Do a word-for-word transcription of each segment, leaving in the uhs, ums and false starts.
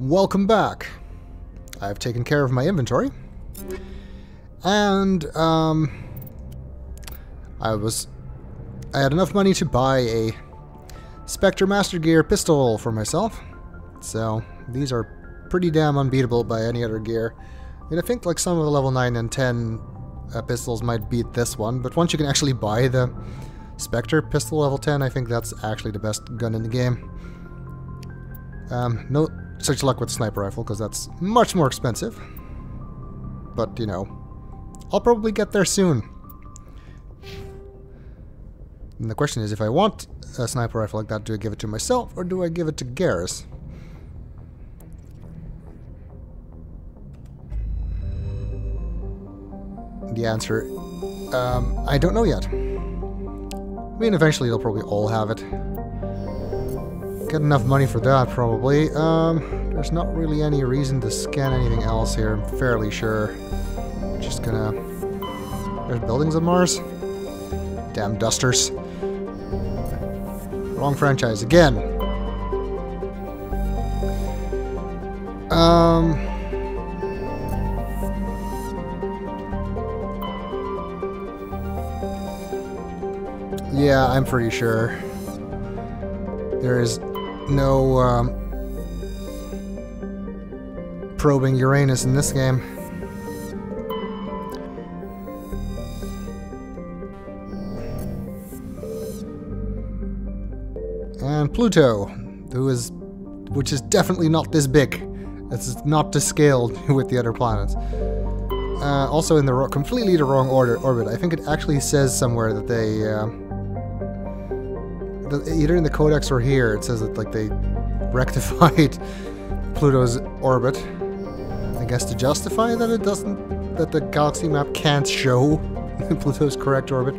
Welcome back. I've taken care of my inventory. And, um... I was... I had enough money to buy a Spectre Master Gear pistol for myself. So, these are pretty damn unbeatable by any other gear. I mean, I think like some of the level nine and ten uh, pistols might beat this one, but once you can actually buy the Spectre pistol level ten, I think that's actually the best gun in the game. Um, no such luck with sniper rifle, because that's much more expensive. But, you know, I'll probably get there soon. And the question is, if I want a sniper rifle like that, do I give it to myself, or do I give it to Garrus? The answer, um, I don't know yet. I mean, eventually they'll probably all have it. Get enough money for that, probably. Um, there's not really any reason to scan anything else here, I'm fairly sure. Just gonna... There's buildings on Mars? Damn dusters. Wrong franchise again. Um... Yeah, I'm pretty sure. There is no um, probing Uranus in this game. And Pluto, who is, which is definitely not this big. It's not to scale with the other planets. Uh, also in the ro completely the wrong order orbit. I think it actually says somewhere that they. Uh, Either in the codex or here, it says that like they rectified Pluto's orbit. I guess to justify that it doesn't, that the galaxy map can't show Pluto's correct orbit.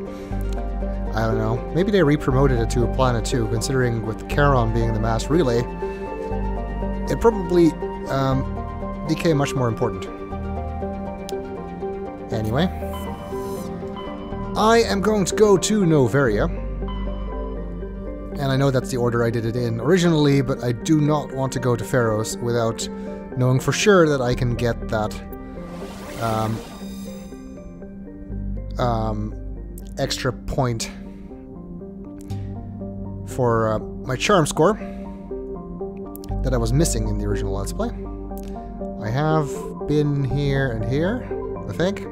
I don't know. Maybe they re-promoted it to a planet too, considering with Charon being the mass relay, it probably um, became much more important. Anyway, I am going to go to Noveria. And I know that's the order I did it in originally, but I do not want to go to Pharaoh's without knowing for sure that I can get that um, um, extra point for uh, my charm score that I was missing in the original Let's Play. I have been here and here, I think.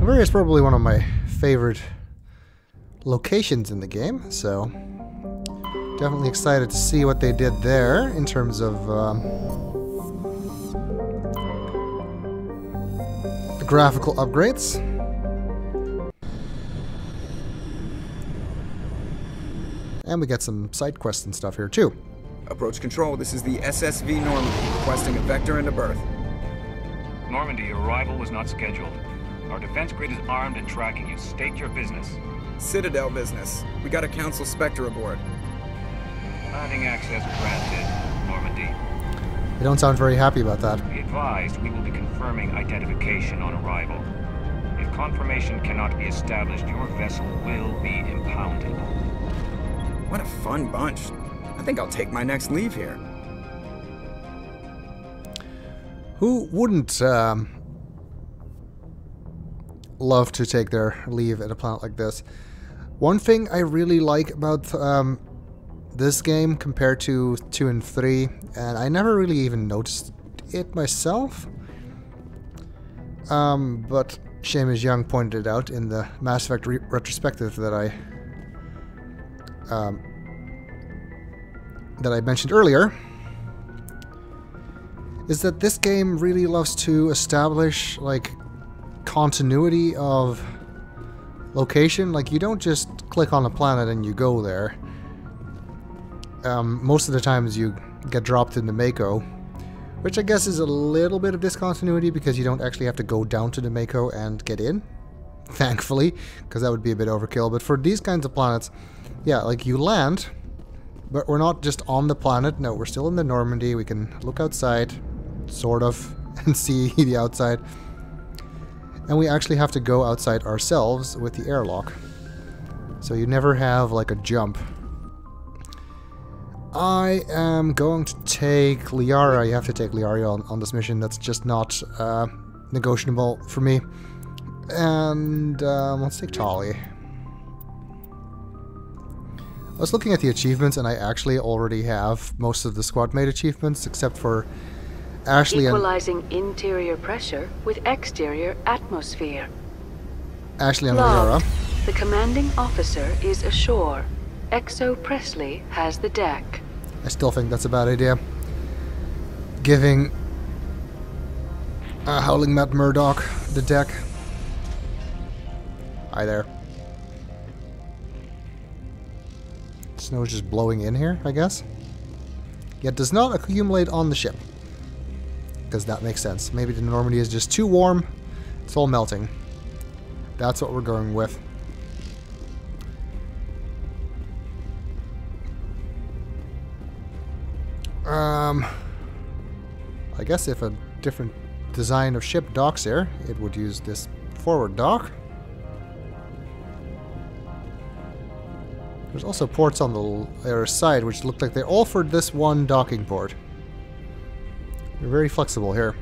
Noveria is probably one of my favorite locations in the game, so definitely excited to see what they did there in terms of um, the graphical upgrades. And we get some side quests and stuff here too. Approach control, this is the S S V Normandy requesting a vector into berth. Normandy, arrival was not scheduled. Our defense grid is armed and tracking you. State your business. Citadel business. We got a Council Spectre aboard. Landing access granted, Normandy. They don't sound very happy about that. Be advised, we will be confirming identification on arrival. If confirmation cannot be established, your vessel will be impounded. What a fun bunch. I think I'll take my next leave here. Who wouldn't, um... love to take their leave at a planet like this. One thing I really like about um, this game compared to two and three, and I never really even noticed it myself, um, but Seamus Young pointed it out in the Mass Effect re retrospective that I um, that I mentioned earlier, is that this game really loves to establish like continuity of location. Like, you don't just click on a planet and you go there. Um, most of the times you get dropped into Mako, which I guess is a little bit of discontinuity because you don't actually have to go down to the Mako and get in, thankfully, because that would be a bit overkill. But for these kinds of planets, yeah, like you land, but we're not just on the planet. No, we're still in the Normandy. We can look outside, sort of, and see the outside. and we actually have to go outside ourselves with the airlock. So you never have like a jump. I am going to take Liara. You have to take Liara on, on this mission. That's just not uh, negotiable for me. And um, let's take Tali. I was looking at the achievements, and I actually already have most of the squadmate achievements, except for Ashley and... Equalizing interior pressure with exterior atmosphere. Ashley and Liara. The commanding officer is ashore. Exo Presley has the deck. I still think that's a bad idea. Giving uh, Howling Matt Murdock the deck. Hi there. Snow is just blowing in here, I guess. Yet does not accumulate on the ship. Because that makes sense. Maybe the Normandy is just too warm. It's all melting. That's what we're going with. Um, I guess if a different design of ship docks here, it would use this forward dock. There's also ports on the other side, which look like they offered this one docking port. They're very flexible here.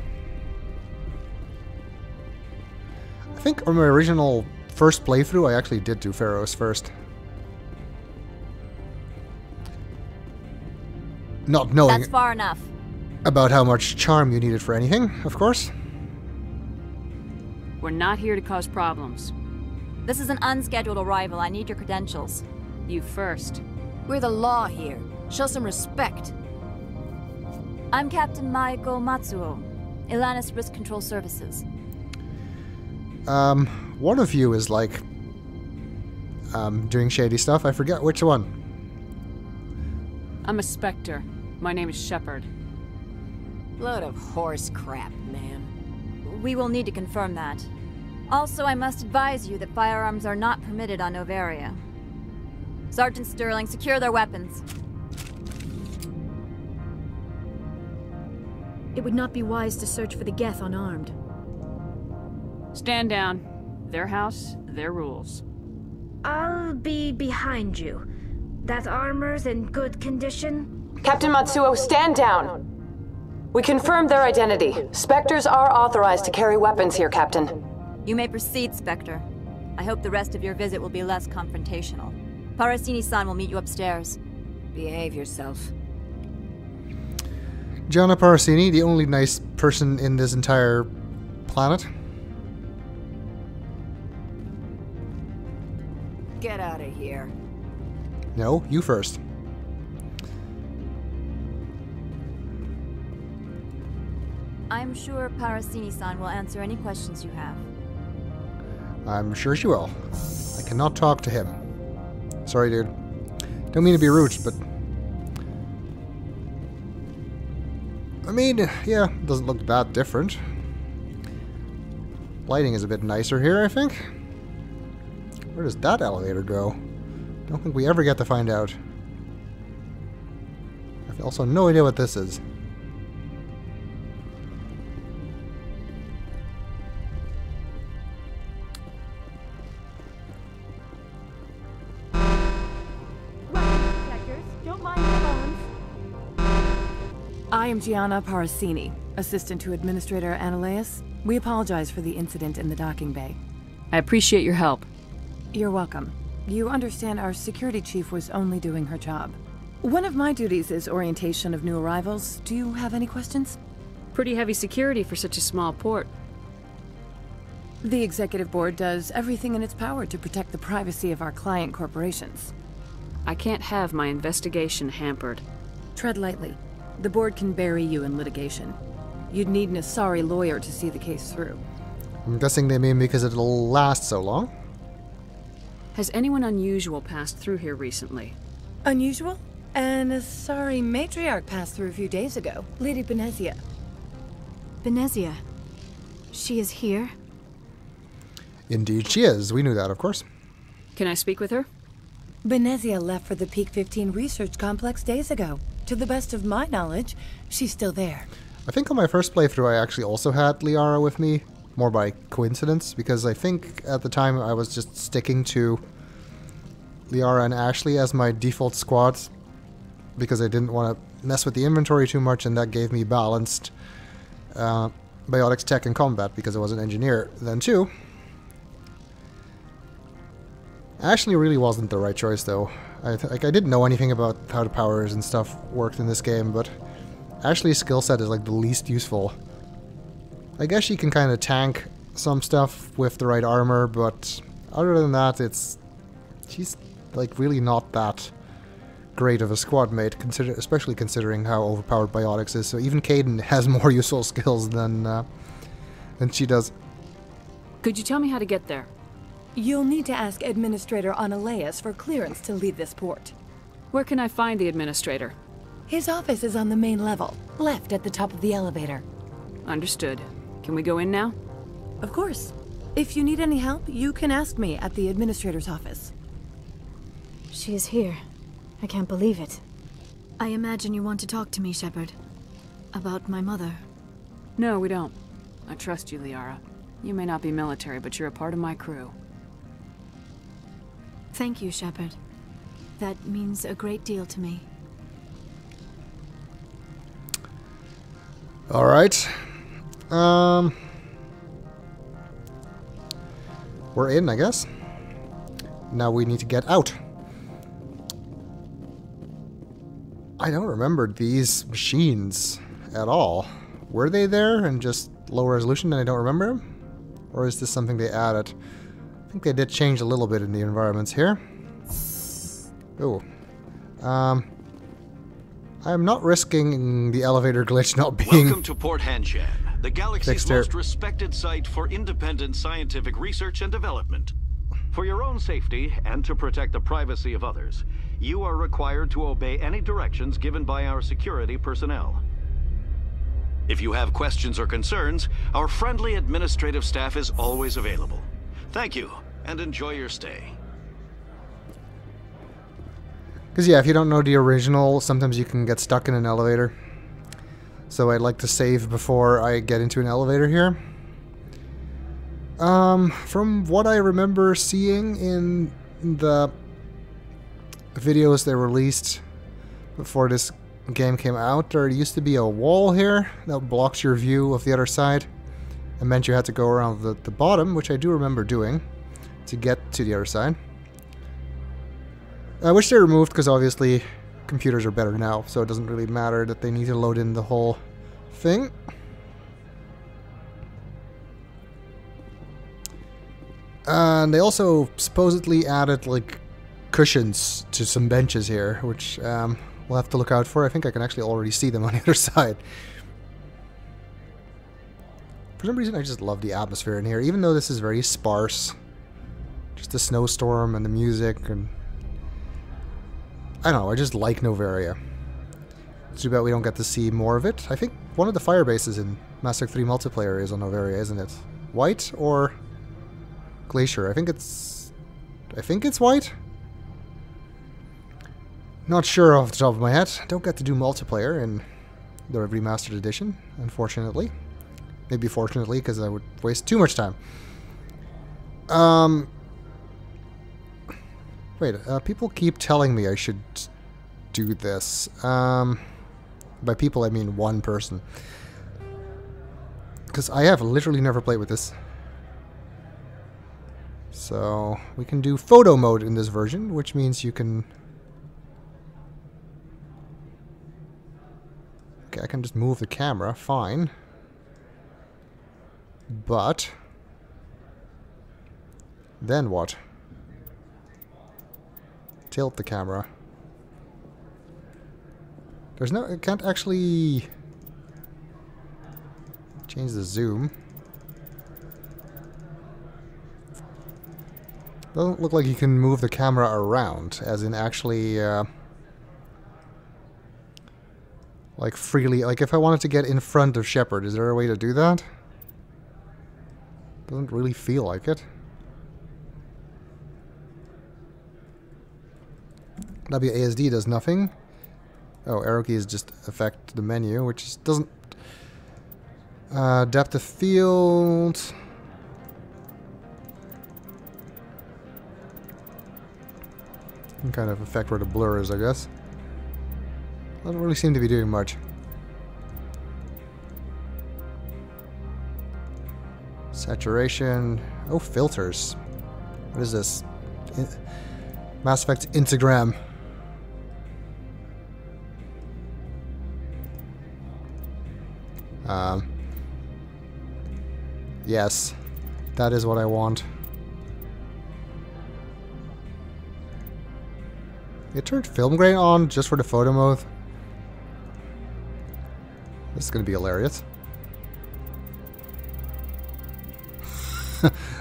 I think on my original first playthrough, I actually did do Pharaoh's first. Not knowing That's far enough. about how much charm you needed for anything, of course. We're not here to cause problems. This is an unscheduled arrival. I need your credentials. You first. We're the law here. Show some respect. I'm Captain Maiko Matsuo, Elanus Risk Control Services. Um, one of you is like um, doing shady stuff. I forget which one. I'm a Spectre. My name is Shepard. Load of horse crap, man. We will need to confirm that. Also, I must advise you that firearms are not permitted on Noveria. Sergeant Sterling, secure their weapons. It would not be wise to search for the Geth unarmed. Stand down. Their house, their rules. I'll be behind you. That armor's in good condition? Captain Matsuo, stand down. We confirmed their identity. Spectres are authorized to carry weapons here, Captain. You may proceed, Spectre. I hope the rest of your visit will be less confrontational. Parasini-san will meet you upstairs. Behave yourself. Gianna Parasini, the only nice person in this entire planet. Get out of here. No, you first. I'm sure Parasini-san will answer any questions you have. I'm sure she will. I cannot talk to him. Sorry, dude. Don't mean to be rude, but... I mean, yeah, doesn't look that different. Lighting is a bit nicer here, I think. Where does that elevator go? Don't think we ever get to find out. I've also no idea what this is. I am Gianna Parasini, assistant to Administrator Analeas. We apologize for the incident in the docking bay. I appreciate your help. You're welcome. You understand our security chief was only doing her job. One of my duties is orientation of new arrivals. Do you have any questions? Pretty heavy security for such a small port. The executive board does everything in its power to protect the privacy of our client corporations. I can't have my investigation hampered. Tread lightly. The board can bury you in litigation. You'd need an Asari lawyer to see the case through. I'm guessing they mean because it'll last so long. Has anyone unusual passed through here recently? Unusual? An Asari matriarch passed through a few days ago. Lady Benezia. Benezia? She is here? Indeed she is. We knew that, of course. Can I speak with her? Benezia left for the Peak fifteen Research Complex days ago. To the best of my knowledge, she's still there. I think on my first playthrough I actually also had Liara with me, more by coincidence, because I think at the time I was just sticking to Liara and Ashley as my default squads because I didn't want to mess with the inventory too much, and that gave me balanced uh, biotics, tech, and combat because I was an engineer then too. Ashley really wasn't the right choice though. I th like I didn't know anything about how the powers and stuff worked in this game, but Ashley's skill set is like the least useful. I guess she can kind of tank some stuff with the right armor, but other than that, it's she's like really not that great of a squad mate, consider especially considering how overpowered biotics is. So even Caden has more useful skills than uh, than she does. Could you tell me how to get there? You'll need to ask Administrator Analeas for clearance to leave this port. Where can I find the Administrator? His office is on the main level, left at the top of the elevator. Understood. Can we go in now? Of course. If you need any help, you can ask me at the Administrator's office. She is here. I can't believe it. I imagine you want to talk to me, Shepard. About my mother. No, we don't. I trust you, Liara. You may not be military, but you're a part of my crew. Thank you, Shepard. That means a great deal to me. All right. Um, we're in, I guess. Now we need to get out. I don't remember these machines at all. Were they there and just low resolution and I don't remember them? Or is this something they added? I think they did change a little bit in the environments here. Oh, um, I'm not risking the elevator glitch not being. Welcome to Port Hanshan, the galaxy's most respected site for independent scientific research and development. For your own safety and to protect the privacy of others, you are required to obey any directions given by our security personnel. If you have questions or concerns, our friendly administrative staff is always available. Thank you, and enjoy your stay. Because, yeah, if you don't know the original, sometimes you can get stuck in an elevator. So I'd like to save before I get into an elevator here. Um, from what I remember seeing in the videos they released before this game came out, there used to be a wall here that blocked your view of the other side. It meant you had to go around the, the bottom, which I do remember doing, to get to the other side. I wish they removed, because obviously computers are better now, so it doesn't really matter that they need to load in the whole thing. And they also supposedly added, like, cushions to some benches here, which um, we'll have to look out for. I think I can actually already see them on the other side. For some reason, I just love the atmosphere in here, even though this is very sparse. Just the snowstorm and the music, and I don't know, I just like Noveria. It's too bad we don't get to see more of it. I think one of the fire bases in Mass Effect three multiplayer is on Noveria, isn't it? White or Glacier? I think it's... I think it's White? Not sure off the top of my head. Don't get to do multiplayer in the remastered edition, unfortunately. Maybe fortunately, because I would waste too much time. Um, wait, uh, people keep telling me I should do this. Um, by people, I mean one person. Because I have literally never played with this. So, we can do photo mode in this version, which means you can... Okay, I can just move the camera, fine. But then what? Tilt the camera. There's no, it can't actually change the zoom. Doesn't look like you can move the camera around, as in actually uh, like freely. Like if I wanted to get in front of Shepard, is there a way to do that? Doesn't really feel like it. W A S D does nothing. Oh, arrow keys just affect the menu, which doesn't... Uh, depth of field. Can kind of affect where the blur is, I guess. Doesn't really seem to be doing much. Saturation. Oh, filters. What is this? In Mass Effect Instagram. Um. Yes, that is what I want. It turned film grain on just for the photo mode. This is gonna be hilarious.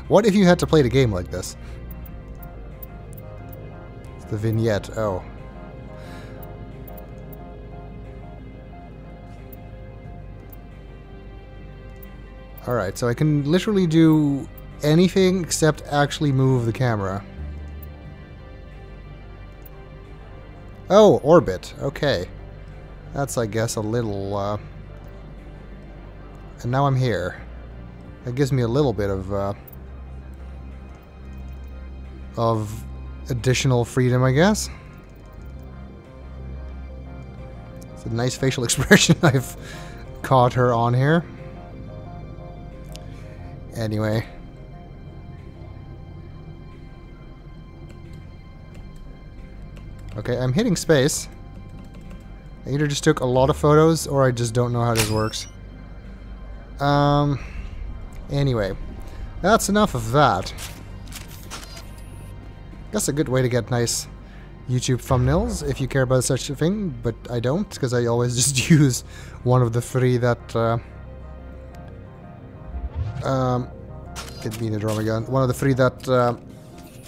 What if you had to play the game like this? It's the vignette, oh. Alright, so I can literally do anything except actually move the camera. Oh, orbit. Okay. That's, I guess, a little, uh... and now I'm here. That gives me a little bit of, uh... of additional freedom, I guess? It's a nice facial expression I've caught her on here. Anyway. Okay, I'm hitting space. I either just took a lot of photos, or I just don't know how this works. Um, anyway. That's enough of that. That's a good way to get nice YouTube thumbnails, if you care about such a thing, but I don't, because I always just use one of the three that, uh... Um, didn't mean to drum again. One of the three that uh,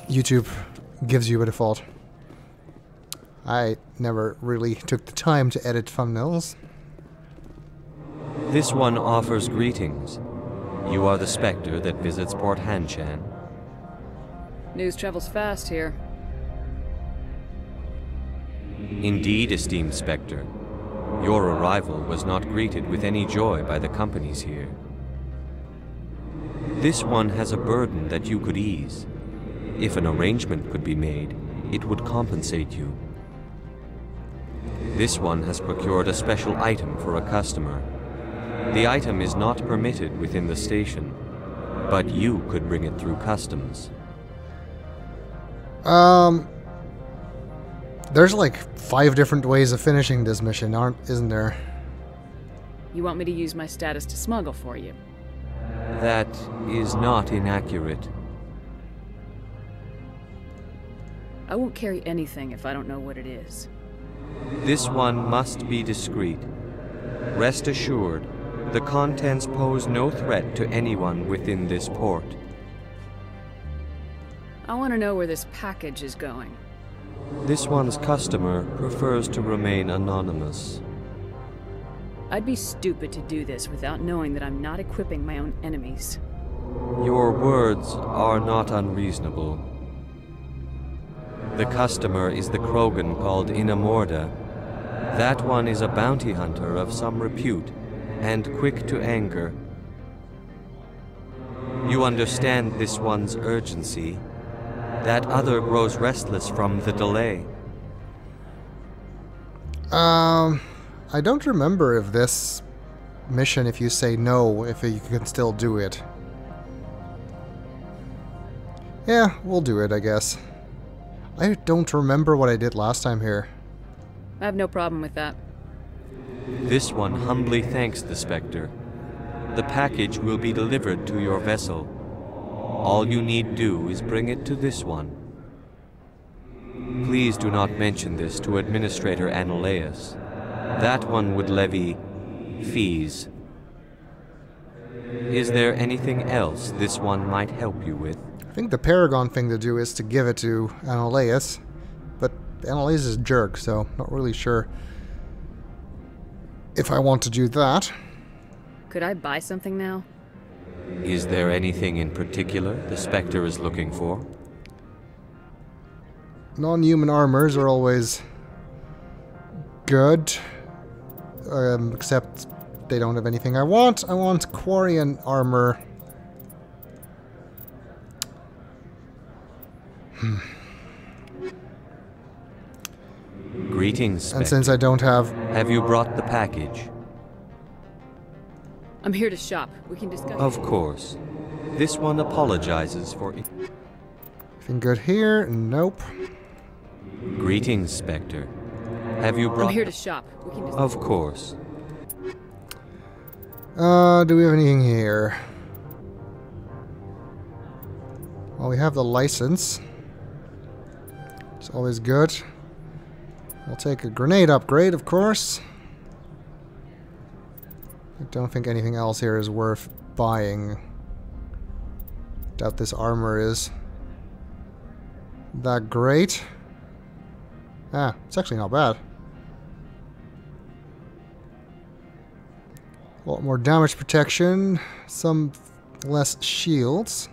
YouTube gives you by default. I never really took the time to edit thumbnails. This one offers greetings. You are the specter that visits Port Hanshan. News travels fast here. Indeed, esteemed specter. Your arrival was not greeted with any joy by the companies here. This one has a burden that you could ease. If an arrangement could be made, it would compensate you. This one has procured a special item for a customer. The item is not permitted within the station, but you could bring it through customs. Um... There's like five different ways of finishing this mission, aren't, isn't there? You want me to use my status to smuggle for you? That is not inaccurate. I won't carry anything if I don't know what it is. This one must be discreet. Rest assured, the contents pose no threat to anyone within this port. I want to know where this package is going. This one's customer prefers to remain anonymous. I'd be stupid to do this without knowing that I'm not equipping my own enemies. Your words are not unreasonable. The customer is the Krogan called Inamorda. That one is a bounty hunter of some repute, and quick to anger. You understand this one's urgency. That other grows restless from the delay. Um... I don't remember if this mission, if you say no, if you can still do it. Yeah, we'll do it, I guess. I don't remember what I did last time here. I have no problem with that. This one humbly thanks the Spectre. The package will be delivered to your vessel. All you need do is bring it to this one. Please do not mention this to Administrator Analeas. That one would levy fees. Is there anything else this one might help you with? I think the Paragon thing to do is to give it to Anoleis, but Anoleis is a jerk, so not really sure if I want to do that. Could I buy something now? Is there anything in particular the Spectre is looking for? Non-human armors are always good. Um, except they don't have anything I want. I want Quarian armor. Hmm. Greetings, Spectre. And since I don't have... Have you brought the package? I'm here to shop. We can discuss... Of course. This one apologizes for... Anything good here? Nope. Greetings, Spectre. Have you brought... I'm here to shop. We can discuss... Of course. Uh, do we have anything here? Well, we have the license. It's always good. We'll take a grenade upgrade, of course. I don't think anything else here is worth buying. Doubt this armor is that great. Ah, it's actually not bad. A lot more damage protection, some less shields.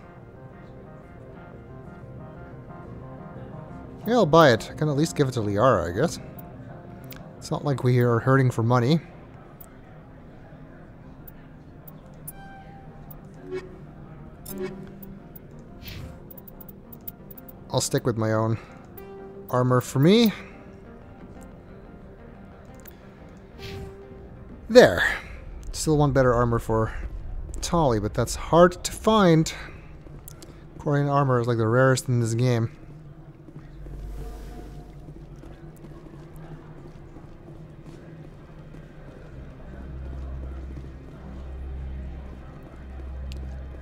Yeah, I'll buy it. I can at least give it to Liara, I guess. It's not like we are hurting for money. I'll stick with my own armor for me. There. Still want better armor for Tali, but that's hard to find. Quarian armor is like the rarest in this game.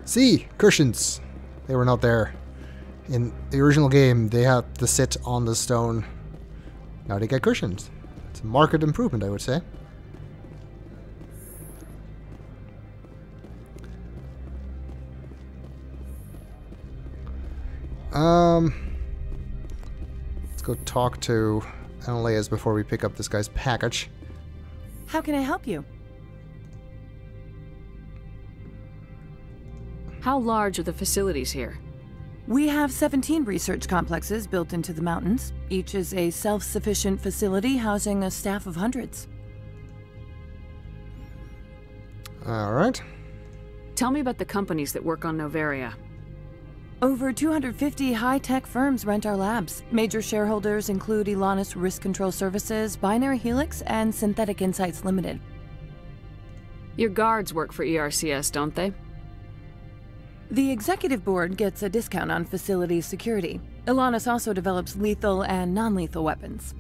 See, cushions. They were not there. In the original game, they had to sit on the stone. Now they get cushions. It's a marked improvement, I would say. Um, let's go talk to Analeas before we pick up this guy's package. How can I help you? How large are the facilities here? We have seventeen research complexes built into the mountains. Each is a self-sufficient facility housing a staff of hundreds. All right. Tell me about the companies that work on Noveria. Over two hundred fifty high-tech firms rent our labs. Major shareholders include Elanus Risk Control Services, Binary Helix, and Synthetic Insights Limited. Your guards work for E R C S, don't they? The executive board gets a discount on facility security. Elanus also develops lethal and non-lethal weapons.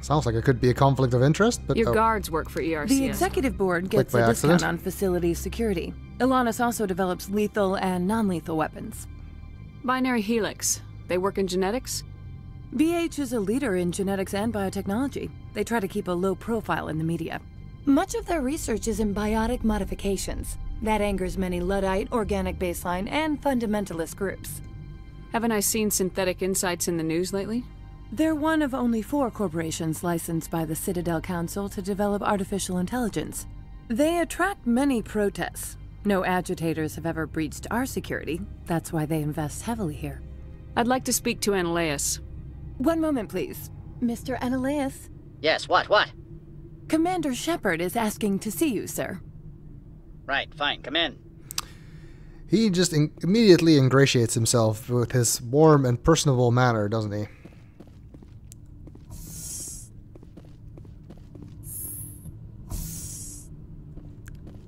Sounds like it could be a conflict of interest, but... Your oh. guards work for E R C S. The executive board gets a accident. discount on facility security. Elanus also develops lethal and non-lethal weapons. Binary Helix. They work in genetics? B H is a leader in genetics and biotechnology. They try to keep a low profile in the media. Much of their research is in biotic modifications. That angers many Luddite, organic baseline, and fundamentalist groups. Haven't I seen Synthetic Insights in the news lately? They're one of only four corporations licensed by the Citadel Council to develop artificial intelligence. They attract many protests. No agitators have ever breached our security. That's why they invest heavily here. I'd like to speak to Analeas. One moment, please. Mister Analeas? Yes, what, what? Commander Shepard is asking to see you, sir. Right, fine, come in. He just in immediately ingratiates himself with his warm and personable manner, doesn't he?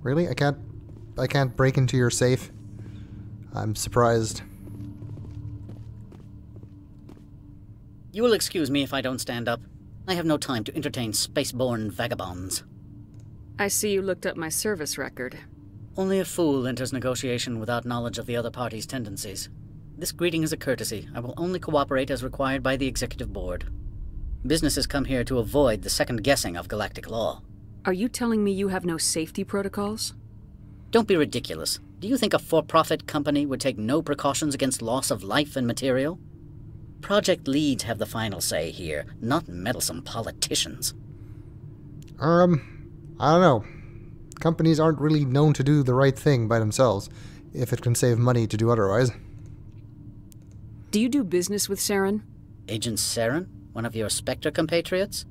Really? I can't I can't break into your safe? I'm surprised. You will excuse me if I don't stand up. I have no time to entertain spaceborne vagabonds. I see you looked up my service record. Only a fool enters negotiation without knowledge of the other party's tendencies. This greeting is a courtesy. I will only cooperate as required by the executive board. Businesses come here to avoid the second guessing of galactic law. Are you telling me you have no safety protocols? Don't be ridiculous. Do you think a for-profit company would take no precautions against loss of life and material? Project leads have the final say here, not meddlesome politicians. Um... I don't know. Companies aren't really known to do the right thing by themselves, if it can save money to do otherwise. Do you do business with Saren? Agent Saren? One of your Spectre compatriots?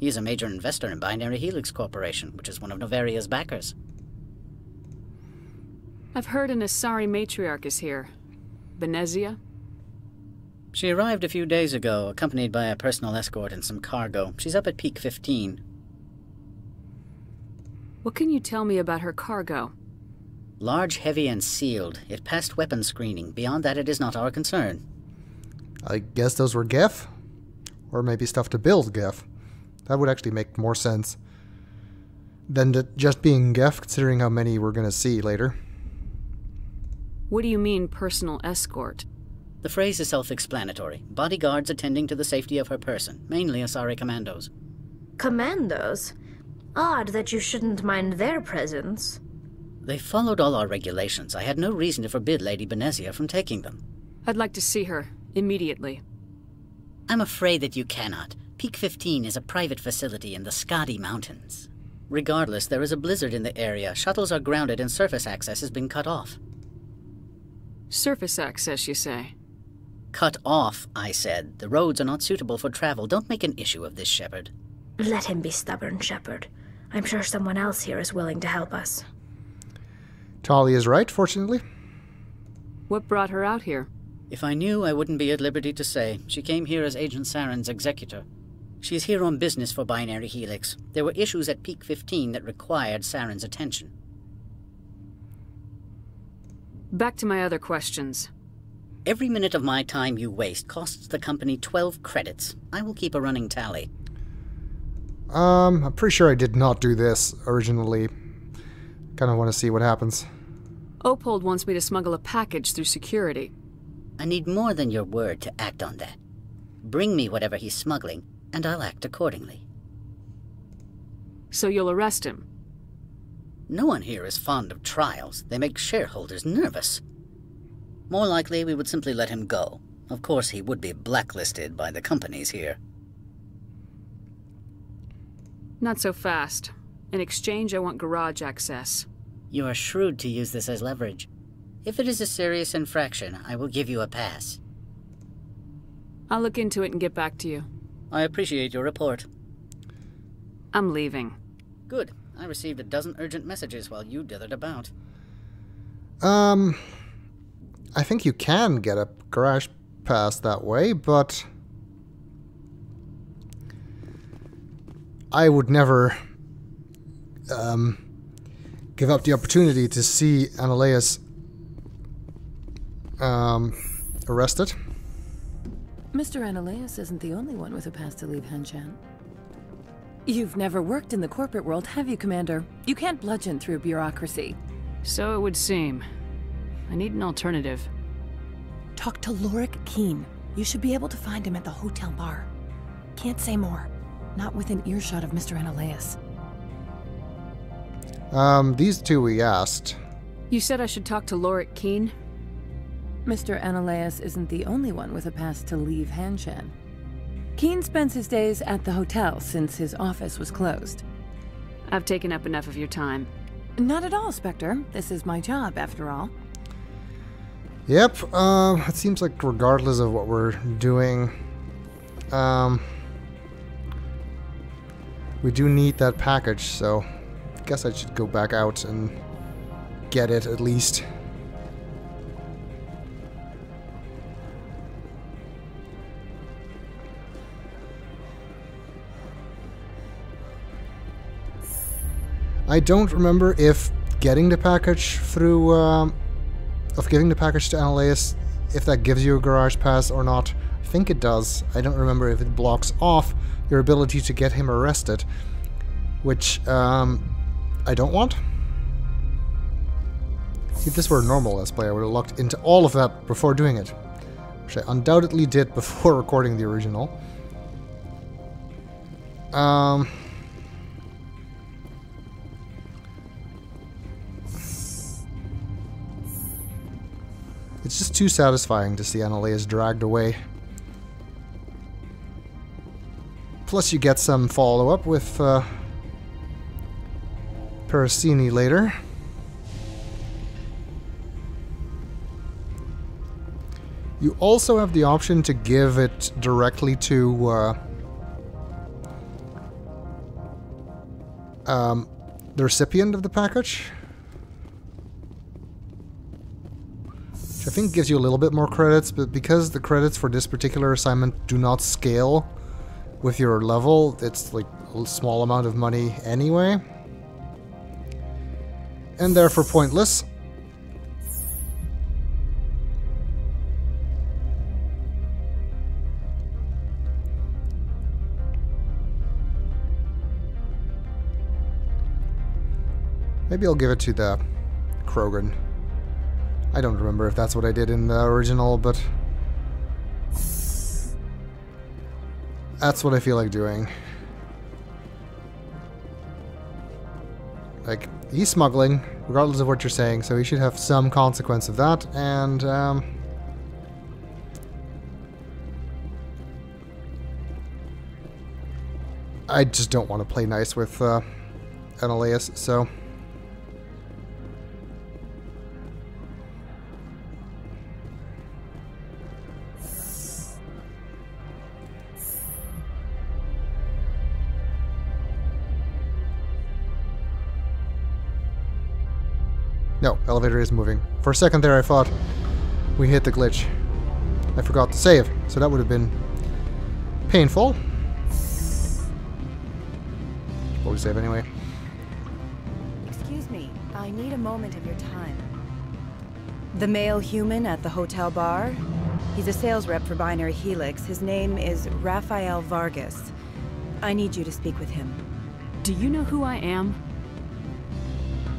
He's a major investor in Binary Helix Corporation, which is one of Noveria's backers. I've heard an Asari matriarch is here. Benezia? She arrived a few days ago, accompanied by a personal escort and some cargo. She's up at Peak fifteen. What can you tell me about her cargo? Large, heavy, and sealed. It passed weapon screening. Beyond that, it is not our concern. I guess those were Geth? Or maybe stuff to build Geth. That would actually make more sense than just being Geth, considering how many we're going to see later. What do you mean, personal escort? The phrase is self-explanatory. Bodyguards attending to the safety of her person, mainly Asari commandos. Commandos? Odd that you shouldn't mind their presence. They followed all our regulations. I had no reason to forbid Lady Benezia from taking them. I'd like to see her, immediately. I'm afraid that you cannot. Peak fifteen is a private facility in the Skadi Mountains. Regardless, there is a blizzard in the area. Shuttles are grounded and surface access has been cut off. Surface access, you say? Cut off, I said. The roads are not suitable for travel. Don't make an issue of this, Shepard. Let him be stubborn, Shepard. I'm sure someone else here is willing to help us. Tali is right, fortunately. What brought her out here? If I knew, I wouldn't be at liberty to say. She came here as Agent Saren's executor. She's here on business for Binary Helix. There were issues at Peak fifteen that required Saren's attention. Back to my other questions. Every minute of my time you waste costs the company twelve credits. I will keep a running tally. Um, I'm pretty sure I did not do this originally. Kind of want to see what happens. Opold wants me to smuggle a package through security. I need more than your word to act on that. Bring me whatever he's smuggling, and I'll act accordingly. So you'll arrest him? No one here is fond of trials. They make shareholders nervous. More likely, we would simply let him go. Of course, he would be blacklisted by the companies here. Not so fast. In exchange, I want garage access. You are shrewd to use this as leverage. If it is a serious infraction, I will give you a pass. I'll look into it and get back to you. I appreciate your report. I'm leaving. Good. I received a dozen urgent messages while you dithered about. Um... I think you can get a garage pass that way, but I would never um, give up the opportunity to see Analeas um, arrested. Mister Analeas isn't the only one with a pass to leave Hanshan. You've never worked in the corporate world, have you, Commander? You can't bludgeon through bureaucracy. So it would seem. I need an alternative. Talk to Lorik Qui'in. You should be able to find him at the hotel bar. Can't say more. Not within earshot of Mister Analeas. Um, these two we asked. You said I should talk to Lorik Qui'in? Mister Analeas isn't the only one with a pass to leave Hanshan. Qui'in spends his days at the hotel since his office was closed. I've taken up enough of your time. Not at all, Spectre. This is my job, after all. Yep, um, it seems like regardless of what we're doing, um, we do need that package, so I guess I should go back out and get it at least. I don't remember if getting the package through, um, of giving the package to Analeas, if that gives you a garage pass or not. I think it does. I don't remember if it blocks off your ability to get him arrested, which um, I don't want. See, if this were a normal Let's Play, I would have looked into all of that before doing it, which I undoubtedly did before recording the original. Um... It's just too satisfying to see Analeas dragged away. Plus you get some follow-up with uh, Parasini later. You also have the option to give it directly to uh, um, the recipient of the package, which I think gives you a little bit more credits, but because the credits for this particular assignment do not scale with your level, it's like a small amount of money anyway, and therefore pointless. Maybe I'll give it to the Krogan. I don't remember if that's what I did in the original, but that's what I feel like doing. Like, he's smuggling, regardless of what you're saying, so he should have some consequence of that, and, um... I just don't want to play nice with, uh, Analeas, so... No, elevator is moving. For a second there I thought we hit the glitch. I forgot to save, so that would have been painful. But we save anyway. Excuse me, I need a moment of your time. The male human at the hotel bar? He's a sales rep for Binary Helix. His name is Rafael Vargas. I need you to speak with him. Do you know who I am?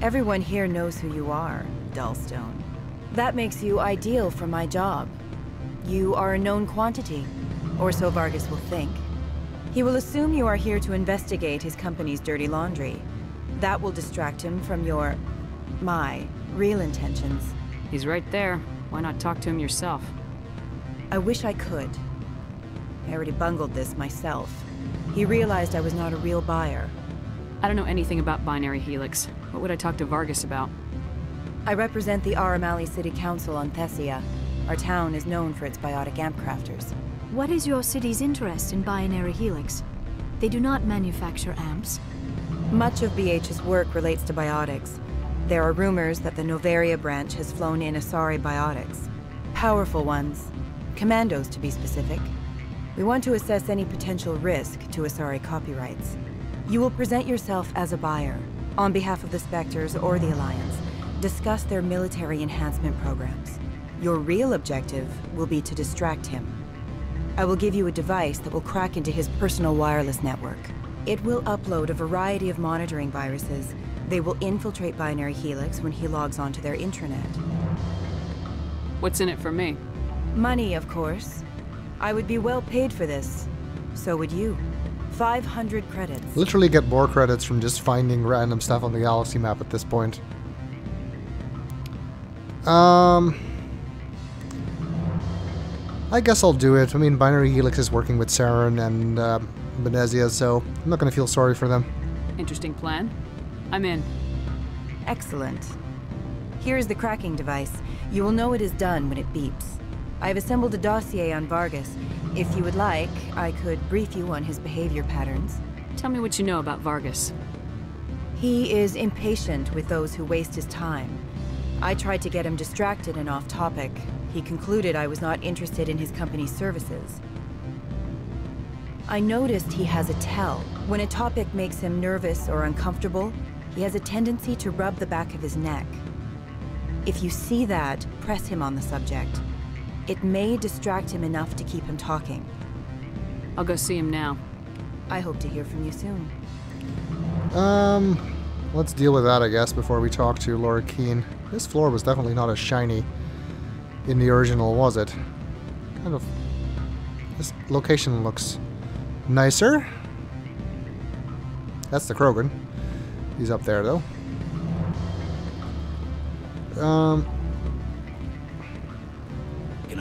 Everyone here knows who you are, Dullstone. That makes you ideal for my job. You are a known quantity, or so Vargas will think. He will assume you are here to investigate his company's dirty laundry. That will distract him from your... my... real intentions. He's right there. Why not talk to him yourself? I wish I could. I already bungled this myself. He realized I was not a real buyer. I don't know anything about Binary Helix. What would I talk to Vargas about? I represent the Aramali City Council on Thessia. Our town is known for its biotic amp crafters. What is your city's interest in Binary Helix? They do not manufacture amps. Much of B H's work relates to biotics. There are rumors that the Noveria branch has flown in Asari biotics. Powerful ones. Commandos, to be specific. We want to assess any potential risk to Asari copyrights. You will present yourself as a buyer. On behalf of the Spectres or the Alliance, discuss their military enhancement programs. Your real objective will be to distract him. I will give you a device that will crack into his personal wireless network. It will upload a variety of monitoring viruses. They will infiltrate Binary Helix when he logs onto their intranet. What's in it for me? Money, of course. I would be well paid for this. So would you. five hundred credits. Literally get more credits from just finding random stuff on the galaxy map at this point. Um, I guess I'll do it. I mean, Binary Helix is working with Saren and uh, Benezia, so I'm not going to feel sorry for them. Interesting plan. I'm in. Excellent. Here is the cracking device. You will know it is done when it beeps. I have assembled a dossier on Vargas. If you would like, I could brief you on his behavior patterns. Tell me what you know about Vargas. He is impatient with those who waste his time. I tried to get him distracted and off topic. He concluded I was not interested in his company's services. I noticed he has a tell. When a topic makes him nervous or uncomfortable, he has a tendency to rub the back of his neck. If you see that, press him on the subject. It may distract him enough to keep him talking. I'll go see him now. I hope to hear from you soon. Um, let's deal with that, I guess, before we talk to Lorik Qui'in. This floor was definitely not as shiny in the original, was it? Kind of... This location looks nicer. That's the Krogan. He's up there, though. Um...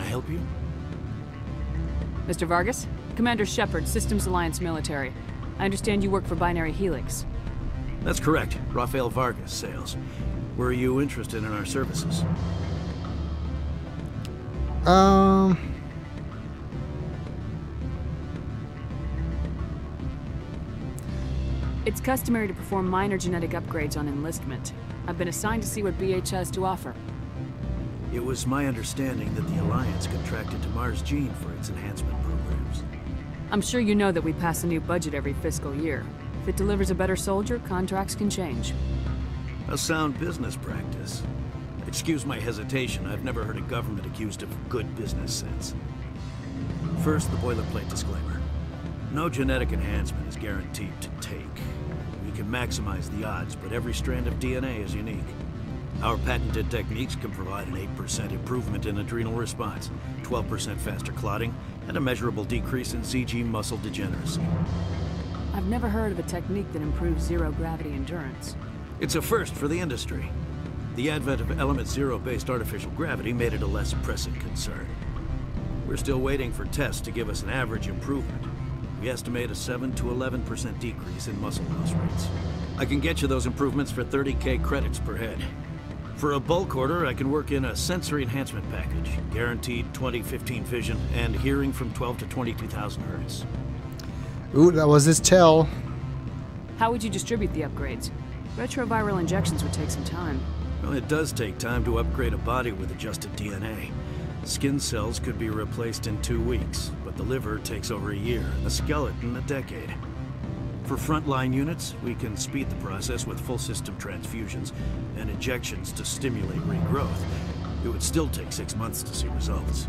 Help you? Mister Vargas, Commander Shepard, Systems Alliance Military. I understand you work for Binary Helix. That's correct. Rafael Vargas, sales. Were you interested in our services? Um... It's customary to perform minor genetic upgrades on enlistment. I've been assigned to see what B H has to offer. It was my understanding that the Alliance contracted to Mars Gene for its enhancement programs. I'm sure you know that we pass a new budget every fiscal year. If it delivers a better soldier, contracts can change. A sound business practice. Excuse my hesitation, I've never heard a government accused of good business sense. First, the boilerplate disclaimer. No genetic enhancement is guaranteed to take. We can maximize the odds, but every strand of D N A is unique. Our patented techniques can provide an eight percent improvement in adrenal response, twelve percent faster clotting, and a measurable decrease in C G muscle degeneracy. I've never heard of a technique that improves zero-gravity endurance. It's a first for the industry. The advent of element zero-based artificial gravity made it a less pressing concern. We're still waiting for tests to give us an average improvement. We estimate a seven to eleven percent decrease in muscle loss rates. I can get you those improvements for thirty K credits per head. For a bulk order, I can work in a sensory enhancement package, guaranteed twenty fifteen vision and hearing from twelve to twenty-two thousand hertz. Ooh, that was his tell. How would you distribute the upgrades? Retroviral injections would take some time. Well, it does take time to upgrade a body with adjusted D N A. Skin cells could be replaced in two weeks, but the liver takes over a year, the skeleton a decade. For frontline units, we can speed the process with full system transfusions and injections to stimulate regrowth. It would still take six months to see results.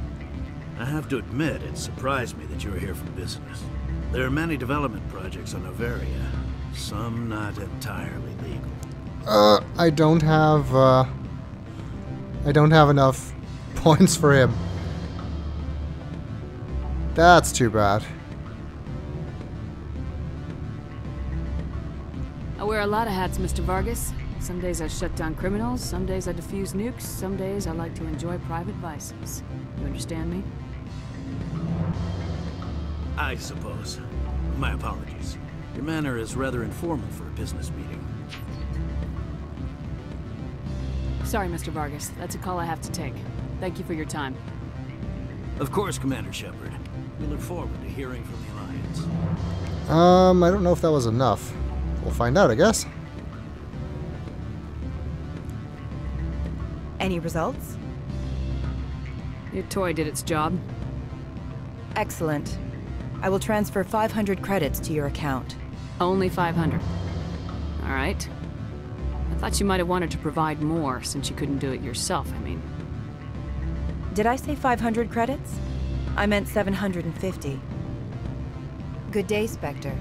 I have to admit, it surprised me that you were here for business. There are many development projects on Noveria, some not entirely legal. Uh, I don't have, uh... I don't have enough points for him. That's too bad. I wear a lot of hats, Mister Vargas. Some days I shut down criminals, some days I defuse nukes, some days I like to enjoy private vices. You understand me? I suppose. My apologies. Your manner is rather informal for a business meeting. Sorry, Mister Vargas. That's a call I have to take. Thank you for your time. Of course, Commander Shepard. We look forward to hearing from the Alliance. Um, I don't know if that was enough. We'll find out, I guess. Any results? Your toy did its job. Excellent. I will transfer five hundred credits to your account. Only five hundred. All right. I thought you might have wanted to provide more, since you couldn't do it yourself, I mean. Did I say five hundred credits? I meant seven hundred fifty. Good day, Spectre.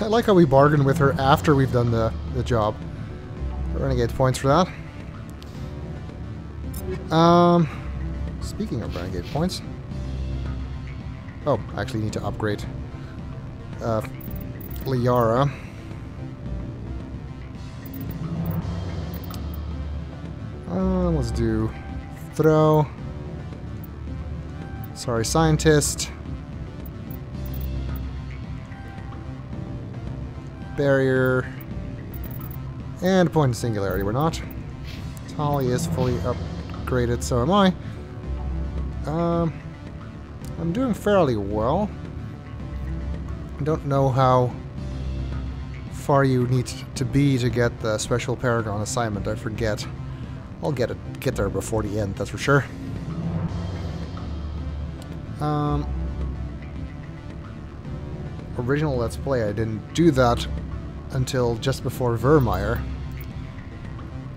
I like how we bargain with her after we've done the, the job. We're gonna get points for that. Um, speaking of renegade points... Oh, I actually need to upgrade uh, Liara. Uh, let's do throw. Sorry, scientist. Barrier. And point of singularity, we're not. Tali is fully upgraded, so am I. Um... I'm doing fairly well. I don't know how far you need to be to get the special Paragon assignment. I forget. I'll get it, get there before the end, that's for sure. Um, original Let's Play, I didn't do that until just before Vermeer.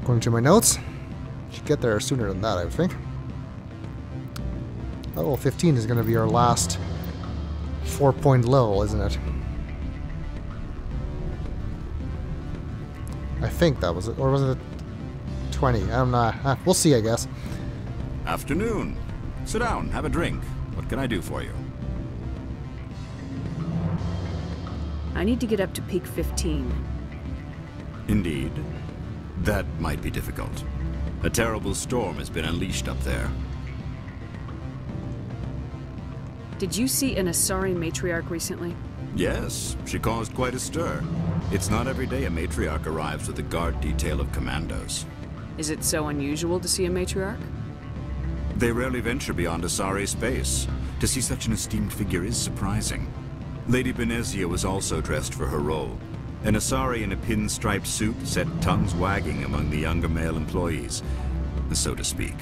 According to my notes, should get there sooner than that, I would think. Level fifteen is going to be our last four-point level, isn't it? I think that was it. Or was it twenty? I'm not... Uh, we'll see, I guess. Afternoon. Sit down, have a drink. What can I do for you? I need to get up to Peak fifteen. Indeed. That might be difficult. A terrible storm has been unleashed up there. Did you see an Asari matriarch recently? Yes, she caused quite a stir. It's not every day a matriarch arrives with a guard detail of commandos. Is it so unusual to see a matriarch? They rarely venture beyond Asari space. To see such an esteemed figure is surprising. Lady Benezia was also dressed for her role. An Asari in a pinstriped suit set tongues wagging among the younger male employees, so to speak.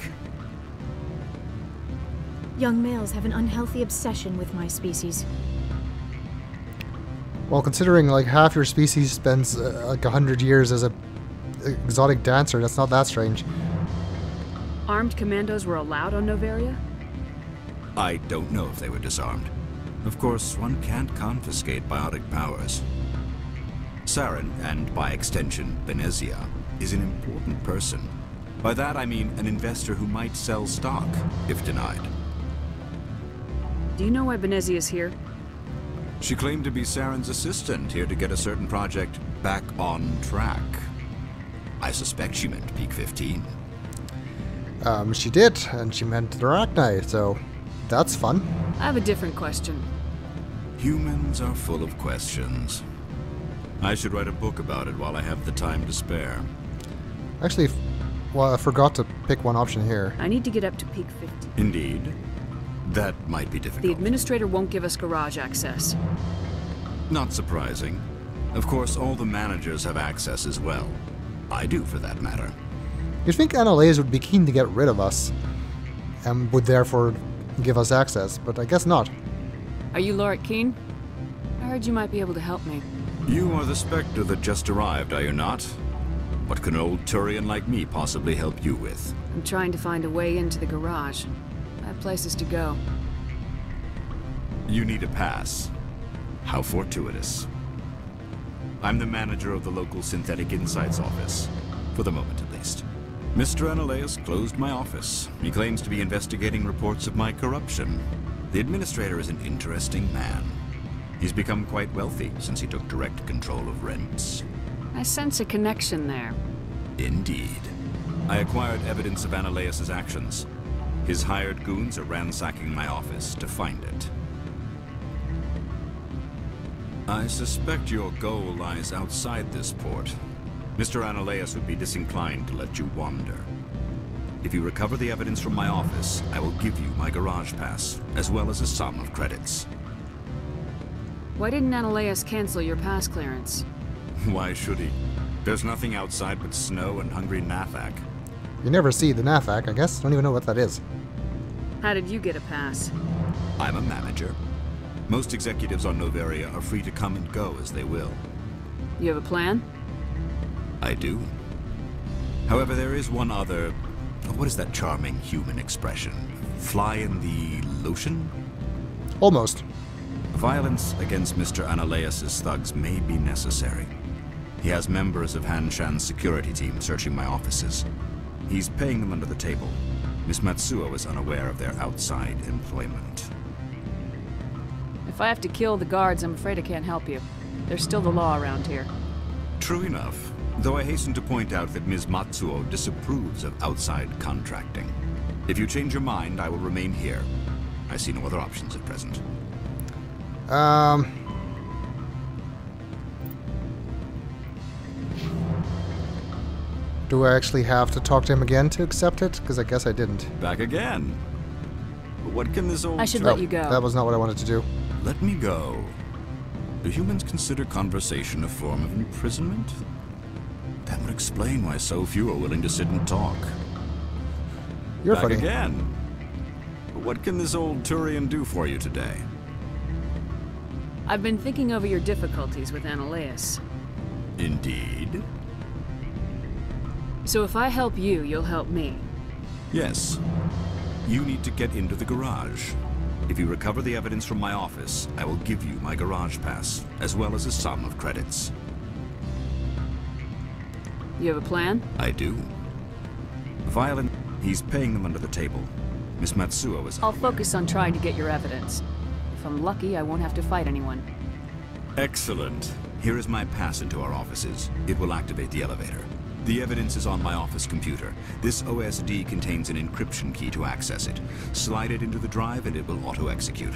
Young males have an unhealthy obsession with my species. Well, considering like half your species spends uh, like a hundred years as a exotic dancer, that's not that strange. Armed commandos were allowed on Noveria? I don't know if they were disarmed. Of course, one can't confiscate biotic powers. Saren, and by extension, Benezia, is an important person. By that I mean an investor who might sell stock, if denied. Do you know why Benezia is here? She claimed to be Saren's assistant, here to get a certain project back on track. I suspect she meant Peak fifteen. Um, she did, and she meant the Rachni, so that's fun. I have a different question. Humans are full of questions. I should write a book about it while I have the time to spare. Actually, well, I forgot to pick one option here. I need to get up to Peak fifteen. Indeed. That might be difficult. The administrator won't give us garage access. Not surprising. Of course, all the managers have access as well. I do, for that matter. You'd think Analeas would be keen to get rid of us, and would therefore give us access, but I guess not. Are you Lorik Qui'in? I heard you might be able to help me. You are the Spectre that just arrived, are you not? What can an old Turian like me possibly help you with? I'm trying to find a way into the garage. I have places to go. You need a pass. How fortuitous. I'm the manager of the local Synthetic Insights office. For the moment, at least. Mister Analeas closed my office. He claims to be investigating reports of my corruption. The administrator is an interesting man. He's become quite wealthy since he took direct control of rents. I sense a connection there. Indeed. I acquired evidence of Analeas' actions. His hired goons are ransacking my office to find it. I suspect your goal lies outside this port. Mister Analeas would be disinclined to let you wander. If you recover the evidence from my office, I will give you my garage pass, as well as a sum of credits. Why didn't Analeas cancel your pass clearance? Why should he? There's nothing outside but snow and hungry Nathak. You never see the Nathak, I guess. Don't even know what that is. How did you get a pass? I'm a manager. Most executives on Noveria are free to come and go as they will. You have a plan? I do. However, there is one other... What is that charming human expression? Fly in the lotion? Almost. Violence against Mister Analeas' thugs may be necessary. He has members of Hanshan's security team searching my offices. He's paying them under the table. Miss Matsuo is unaware of their outside employment. If I have to kill the guards, I'm afraid I can't help you. There's still the law around here. True enough, though I hasten to point out that Miz Matsuo disapproves of outside contracting. If you change your mind, I will remain here. I see no other options at present. Um. Do I actually have to talk to him again to accept it? Because I guess I didn't. Back again. But what can this old... I should let you go. That was not what I wanted to do. Let me go. Do humans consider conversation a form of imprisonment? That would explain why so few are willing to sit and talk. You're Back funny. Again. But what can this old Turian do for you today? I've been thinking over your difficulties with Analeas. Indeed. So if I help you, you'll help me. Yes. You need to get into the garage. If you recover the evidence from my office, I will give you my garage pass, as well as a sum of credits. You have a plan? I do. Violent. He's paying them under the table. Miss Matsuo is... I'll unaware. Focus on trying to get your evidence. If I'm lucky, I won't have to fight anyone. Excellent. Here is my pass into our offices. It will activate the elevator. The evidence is on my office computer. This O S D contains an encryption key to access it. Slide it into the drive and it will auto-execute.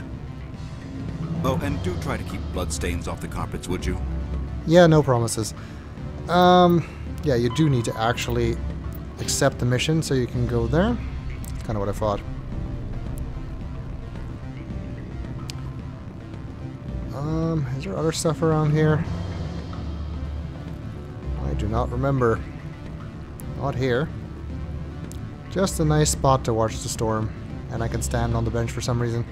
Oh, and do try to keep bloodstains off the carpets, would you? Yeah, no promises. Um, yeah, you do need to actually accept the mission, so you can go there. That's kind of what I thought. Um... Um, is there other stuff around here? I do not remember. Not here. Just a nice spot to watch the storm. And I can stand on the bench for some reason.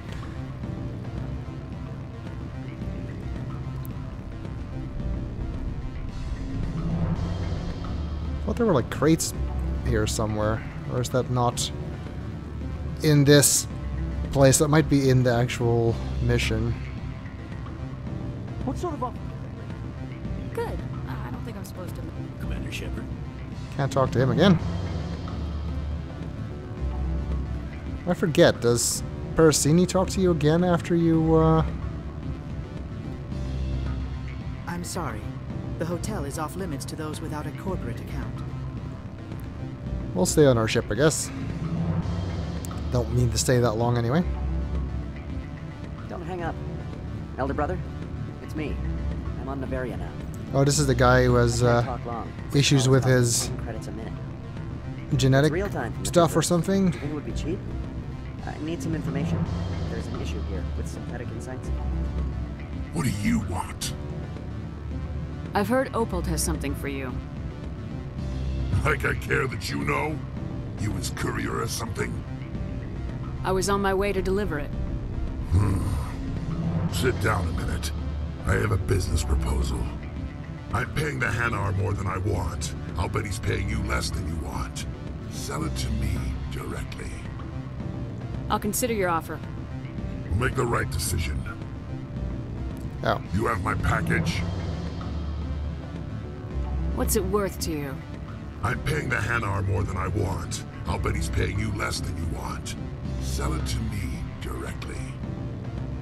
I thought there were like crates here somewhere. Or is that not in this place? That might be in the actual mission. What sort of a... Good. Uh, I don't think I'm supposed to... Commander Shepard. Can't talk to him again. I forget. Does Parasini talk to you again after you, uh... I'm sorry. The hotel is off limits to those without a corporate account. We'll stay on our ship, I guess. Don't need to stay that long anyway. Don't hang up. Elder brother, it's me. I'm on Noveria now. Oh, this is the guy who has uh, issues with his genetic stuff or something? You think it would be cheap? I need some information. There's an issue here with synthetic insights. What do you want? I've heard Opold has something for you. Like I care that you know? You his courier or something? I was on my way to deliver it. Hmm. Sit down a minute. I have a business proposal. I'm paying the Hanar more than I want. I'll bet he's paying you less than you want. Sell it to me directly. I'll consider your offer. We'll make the right decision. Oh. You have my package? What's it worth to you? I'm paying the Hanar more than I want. I'll bet he's paying you less than you want. Sell it to me directly.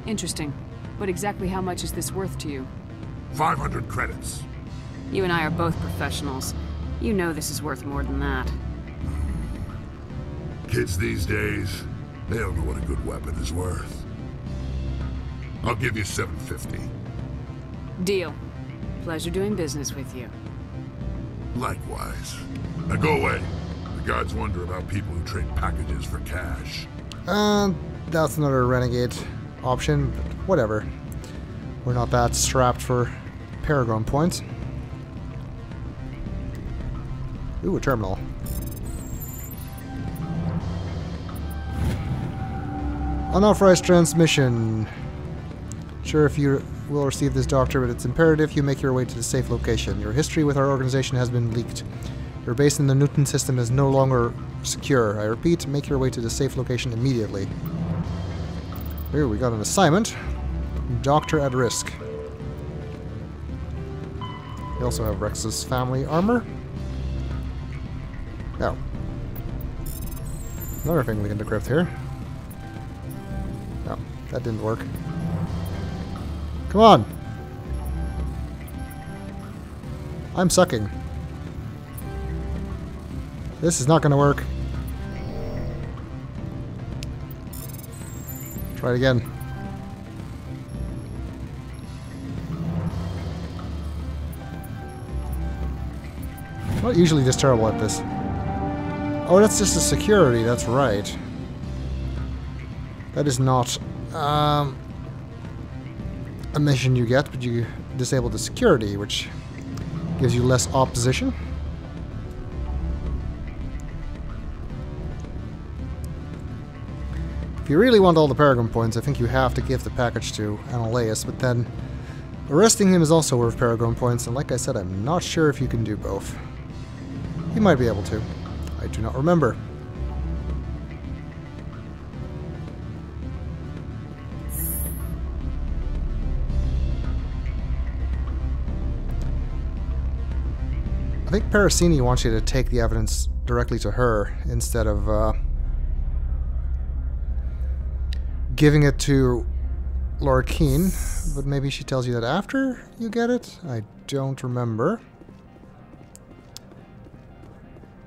Interesting. But exactly how much is this worth to you? five hundred credits. You and I are both professionals. You know this is worth more than that. Kids these days, they don't know what a good weapon is worth. I'll give you seven fifty. Deal. Pleasure doing business with you. Likewise. Now go away. The gods wonder about people who trade packages for cash. Uh, that's another renegade option, but whatever. We're not that strapped for Paragon points. Ooh, a terminal. Unauthorized transmission. Sure, if you will receive this doctor, but it's imperative you make your way to the safe location. Your history with our organization has been leaked. Your base in the Newton system is no longer secure. I repeat, make your way to the safe location immediately. Here, we got an assignment. Doctor at risk. We also have Rex's family armor. Oh. Another thing we can decrypt here. Oh, that didn't work. Come on! I'm sucking. This is not gonna work. Try it again. I'm not usually this terrible at this. Oh, that's just a security, that's right. That is not... Um... a mission you get, but you disable the security, which gives you less opposition. If you really want all the Paragon points, I think you have to give the package to Anoleis, but then arresting him is also worth Paragon points, and like I said, I'm not sure if you can do both. You might be able to. I do not remember. I think Parasini wants you to take the evidence directly to her instead of uh, giving it to Lorik Qui'in, but maybe she tells you that after you get it? I don't remember.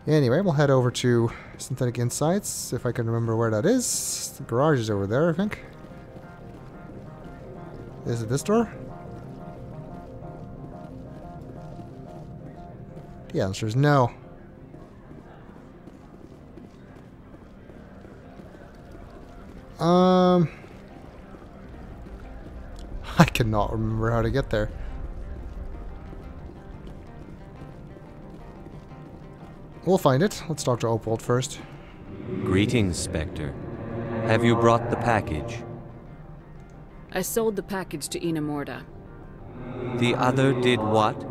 Anyway, we'll head over to Synthetic Insights, if I can remember where that is. The garage is over there, I think. Is it this door? The answer is no. Um. I cannot remember how to get there. We'll find it. Let's talk to Opold first. Greetings, Spectre. Have you brought the package? I sold the package to Inamorda. The other did what?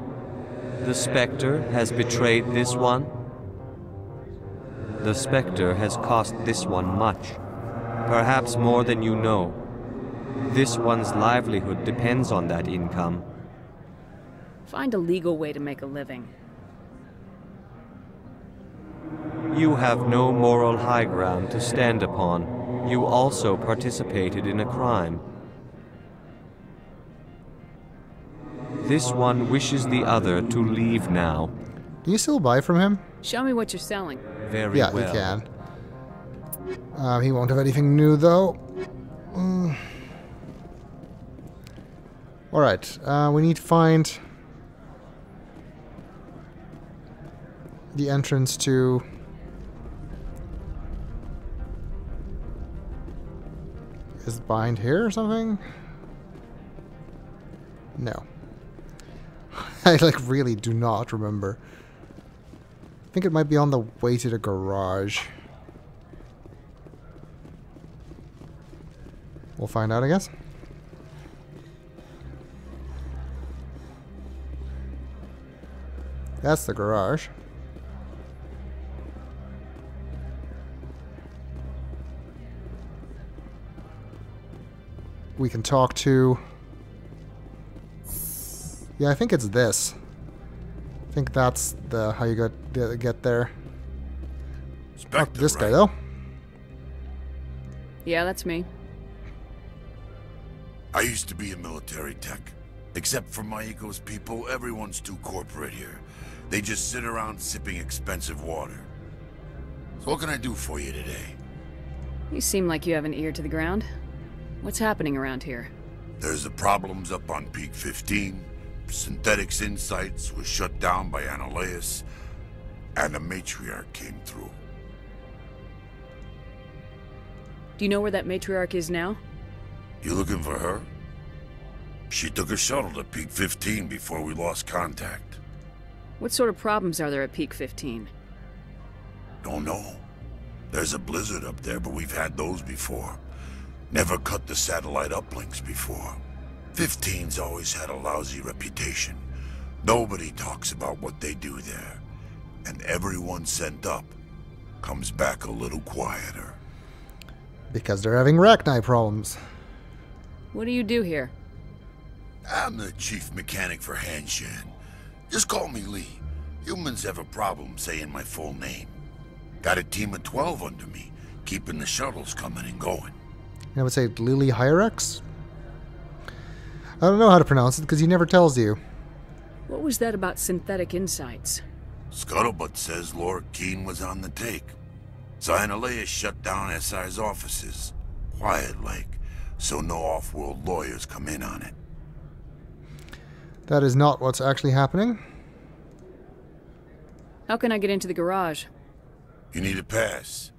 The Spectre has betrayed this one? The Spectre has cost this one much. Perhaps more than you know. This one's livelihood depends on that income. Find a legal way to make a living. You have no moral high ground to stand upon. You also participated in a crime. This one wishes the other to leave now. Can you still buy from him? Show me what you're selling. Very yeah, well. Yeah, he can. Um, he won't have anything new, though. Mm. Alright, uh, we need to find the entrance to... Is it behind here or something? No. I like really do not remember. I think it might be on the way to the garage. We'll find out, I guess. That's the garage. We can talk to... Yeah, I think it's this. I think that's the how you got to get there. Fuck this guy, though. Yeah, that's me. I used to be a military tech. Except for Maiko's people, everyone's too corporate here. They just sit around sipping expensive water. So what can I do for you today? You seem like you have an ear to the ground. What's happening around here? There's the problems up on Peak fifteen. Synthetics Insights was shut down by Analeas, and a matriarch came through. Do you know where that matriarch is now? You looking for her? She took a shuttle to Peak fifteen before we lost contact. What sort of problems are there at Peak fifteen? Don't know. There's a blizzard up there, but we've had those before. Never cut the satellite uplinks before. fifteen's always had a lousy reputation. Nobody talks about what they do there. And everyone sent up comes back a little quieter. Because they're having Rachni problems. What do you do here? I'm the chief mechanic for Hanshan. Just call me Lee. Humans have a problem saying my full name. Got a team of twelve under me, keeping the shuttles coming and going. I would say Lily Hyrex? I don't know how to pronounce it because he never tells you. What was that about synthetic insights? Scuttlebutt says Lorik Qui'in was on the take. So Analeas shut down S I's offices, quiet like, so no off-world lawyers come in on it. That is not what's actually happening. How can I get into the garage? You need a pass.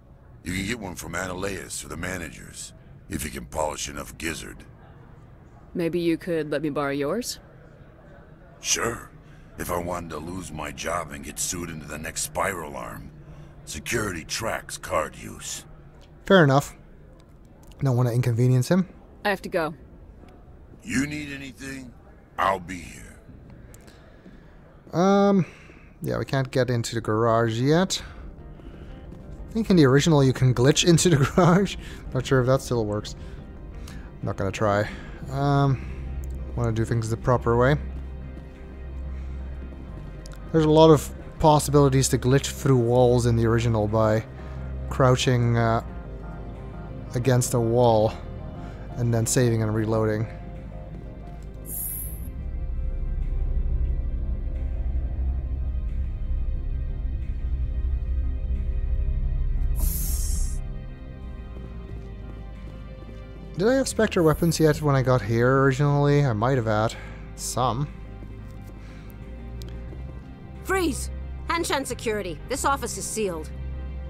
You can get one from Analeas or the managers. If you can polish enough gizzard. Maybe you could let me borrow yours? Sure. If I wanted to lose my job and get sued into the next spiral arm. Security tracks card use. Fair enough. Don't want to inconvenience him. I have to go. You need anything? I'll be here. Um, yeah, we can't get into the garage yet. I think in the original you can glitch into the garage. Not sure if that still works. Not gonna try. Um, want to do things the proper way. There's a lot of possibilities to glitch through walls in the original by crouching uh, against a wall and then saving and reloading. Did I have Spectre weapons yet when I got here originally? I might have had some. Freeze! Hanshan security. This office is sealed.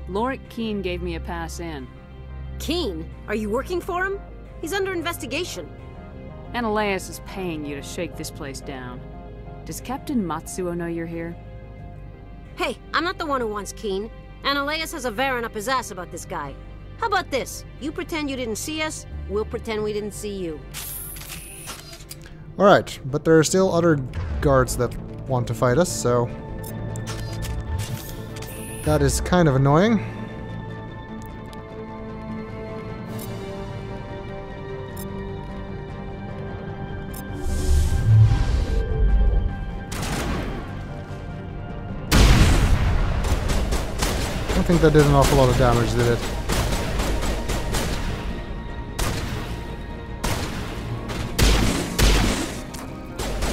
Lorik Qui'in gave me a pass in. Qui'in? Are you working for him? He's under investigation. Analeas is paying you to shake this place down. Does Captain Matsuo know you're here? Hey, I'm not the one who wants Qui'in. Analeas has a Varen up his ass about this guy. How about this? You pretend you didn't see us, we'll pretend we didn't see you. Alright, but there are still other guards that want to fight us, so... that is kind of annoying. I think that did an awful lot of damage, did it?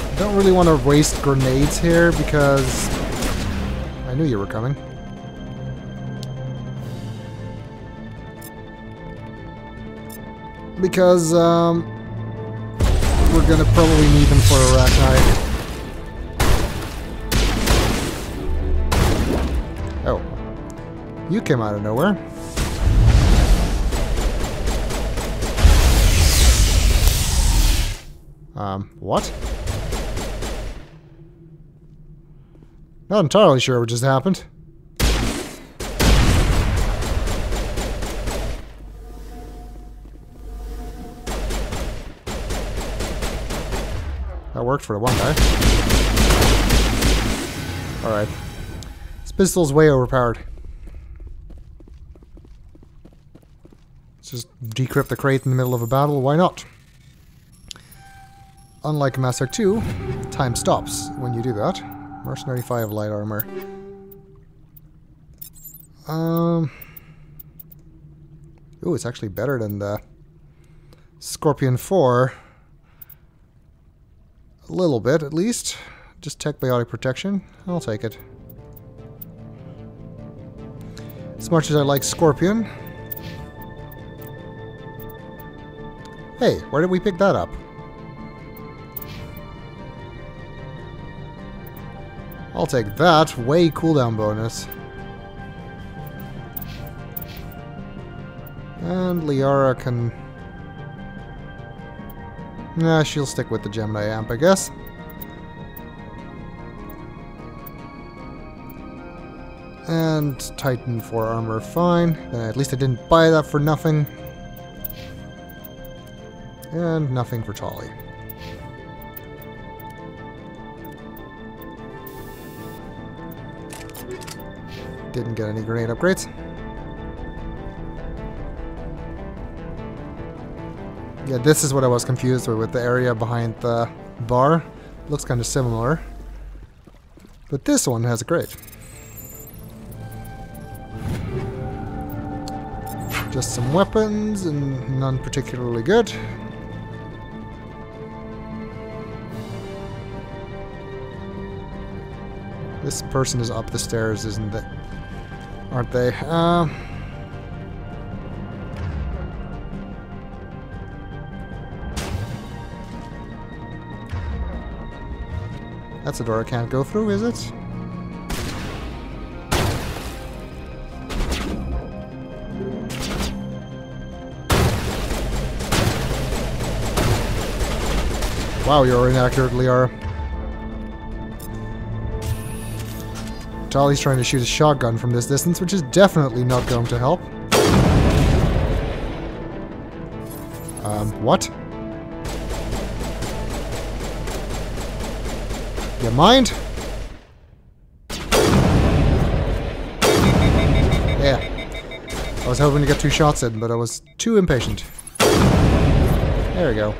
I don't really want to waste grenades here because I knew you were coming. Because um, we're gonna probably need them for a Rachni. You came out of nowhere. Um, what? Not entirely sure what just happened. That worked for the one guy. Alright. This pistol's way overpowered. Just decrypt the crate in the middle of a battle, why not? Unlike Mass Effect two, time stops when you do that. Mercenary five light armor. Um. Ooh, it's actually better than the Scorpion four. A little bit, at least. Just tech biotic protection. I'll take it. As much as I like Scorpion. Hey, where did we pick that up? I'll take that. Way cooldown bonus. And Liara can... nah, she'll stick with the Gemini amp, I guess. And Titan four armor, fine. Uh, at least I didn't buy that for nothing. And nothing for Tali. Didn't get any grenade upgrades. Yeah, this is what I was confused with, with the area behind the bar. Looks kind of similar. But this one has a grade. Just some weapons, and none particularly good. This person is up the stairs, isn't they? Aren't they? Uh, that's a door I can't go through, is it? Wow, you're inaccurate, Liara. Tali's trying to shoot a shotgun from this distance, which is definitely not going to help. Um, what? You mind? Yeah. I was hoping to get two shots in, but I was too impatient. There we go.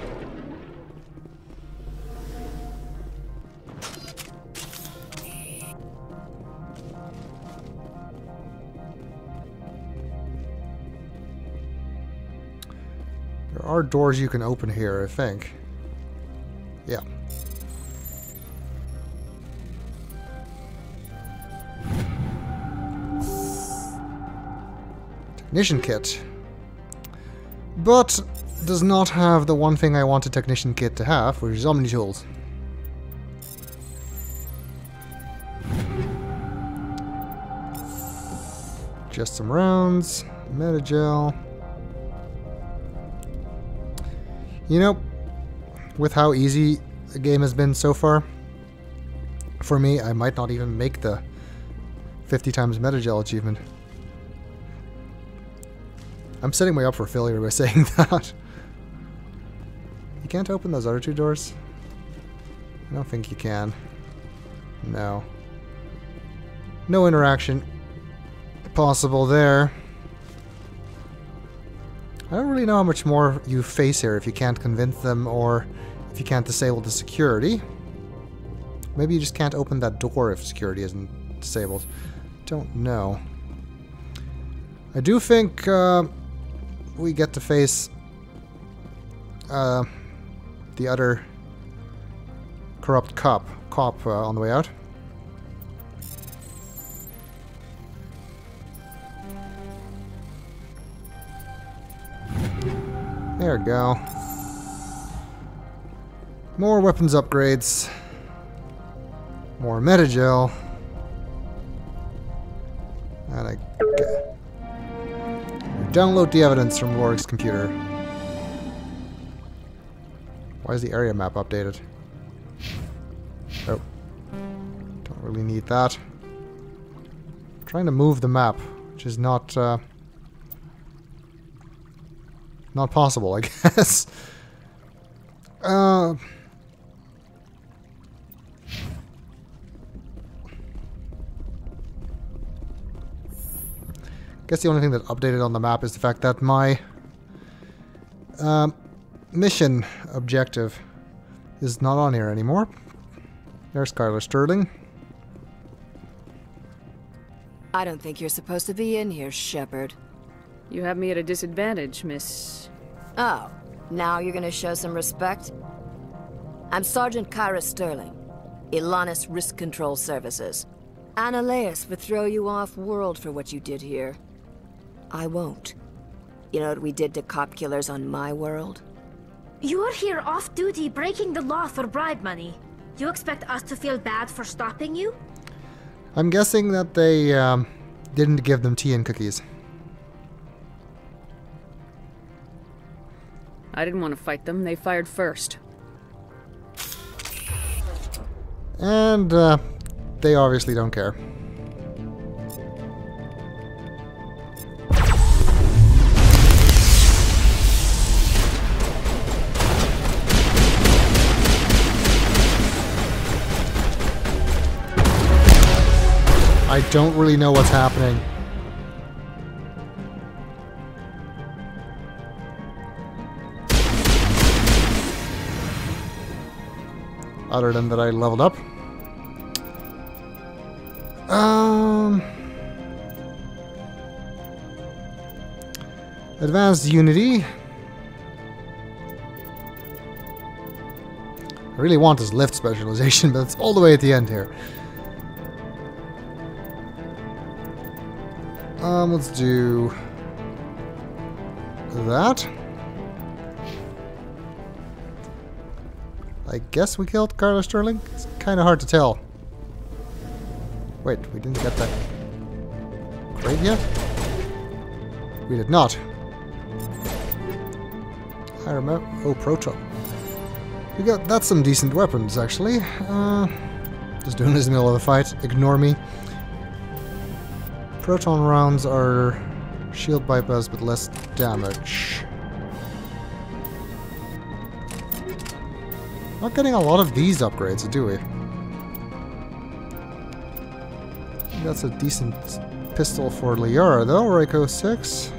There are doors you can open here, I think. Yeah. Technician kit. But does not have the one thing I want a technician kit to have, which is Omni-Tools. Just some rounds, MetaGel. You know, with how easy the game has been so far, for me, I might not even make the fifty times MetaGel achievement. I'm setting me up for failure by saying that. You can't open those other two doors? I don't think you can. No. No interaction possible there. I don't really know how much more you face here if you can't convince them or if you can't disable the security. Maybe you just can't open that door if security isn't disabled. Don't know. I do think uh, we get to face uh, the other corrupt cop, cop uh, on the way out. There we go. More weapons upgrades. More MetaGel. And I download the evidence from Lorik's computer. Why is the area map updated? Oh. Don't really need that. I'm trying to move the map, which is not uh, Not possible, I guess. Uh, guess the only thing that updated on the map is the fact that my um, mission objective is not on here anymore. There's Skylar Sterling. I don't think you're supposed to be in here, Shepard. You have me at a disadvantage, miss. Oh, now you're gonna show some respect? I'm Sergeant Kyra Sterling, Elanus Risk Control Services. Analeas would throw you off world for what you did here. I won't. You know what we did to cop killers on my world? You're here off-duty breaking the law for bribe money. You expect us to feel bad for stopping you? I'm guessing that they um, didn't give them tea and cookies. I didn't want to fight them. They fired first. And, uh, they obviously don't care. I don't really know what's happening. Other than that I leveled up. Um, Advanced Unity. I really want this lift specialization, but it's all the way at the end here. Um, let's do that. I guess we killed Carla Sterling? It's kind of hard to tell. Wait, we didn't get that crate yet? We did not. I remember. Oh, Proton. We got. That's some decent weapons, actually. Uh, just doing this in the middle of the fight. Ignore me. Proton rounds are shield bypass, but less damage. Not getting a lot of these upgrades, do we? That's a decent pistol for Liara, though. Reiko six.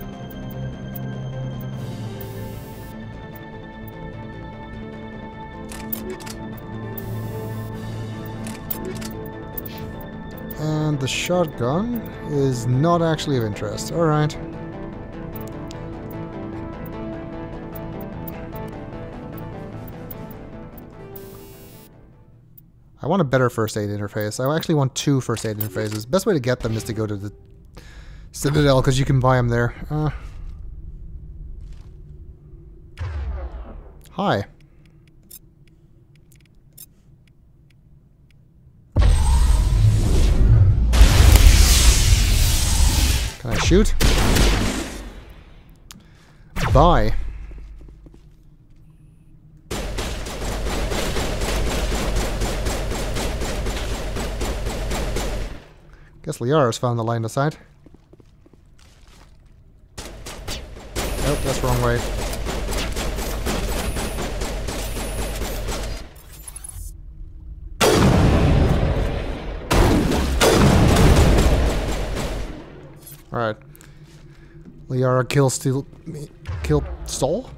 And the shotgun is not actually of interest. Alright. I want a better first aid interface. I actually want two first aid interfaces. Best way to get them is to go to the Citadel, because you can buy them there. Uh. Hi. Can I shoot? Bye. Guess Liara's found the line of sight. Nope, that's wrong way. Alright. Liara kill steal me kill stole?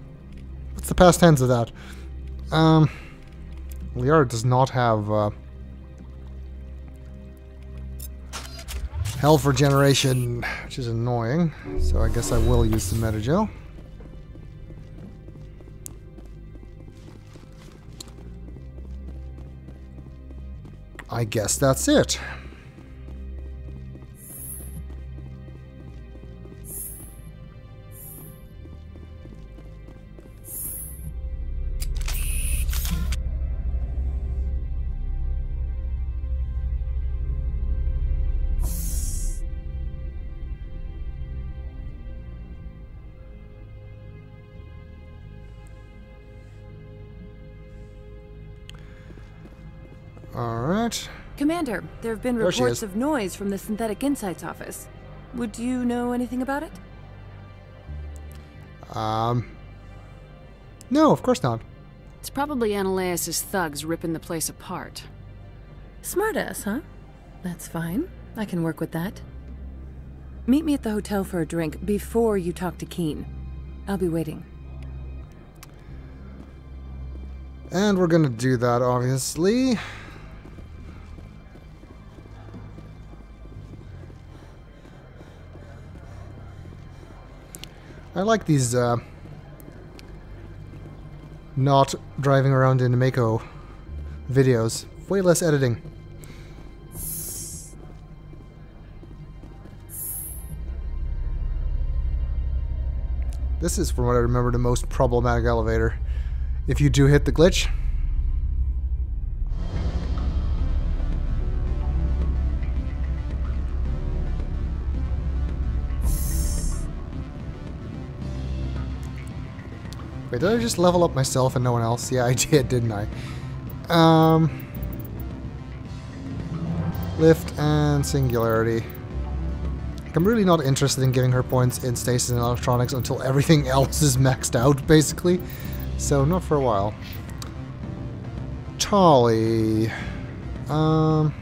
What's the past tense of that? Um Liara does not have uh health regeneration, which is annoying, so I guess I will use the MetaGel. I guess that's it. Commander, there have been there reports of noise from the Synthetic Insights office. Would you know anything about it? Um... No, of course not. It's probably Analeas' thugs ripping the place apart. Smartass, huh? That's fine. I can work with that. Meet me at the hotel for a drink before you talk to Qui'in. I'll be waiting. And we're gonna do that, obviously. I like these, uh, not driving around in Mako videos. Way less editing. This is, from what I remember, the most problematic elevator. If you do hit the glitch. Wait, did I just level up myself and no one else? Yeah, I did, didn't I? Um, lift and singularity. I'm really not interested in giving her points in stasis and electronics until everything else is maxed out, basically. So, not for a while. Tali. Um...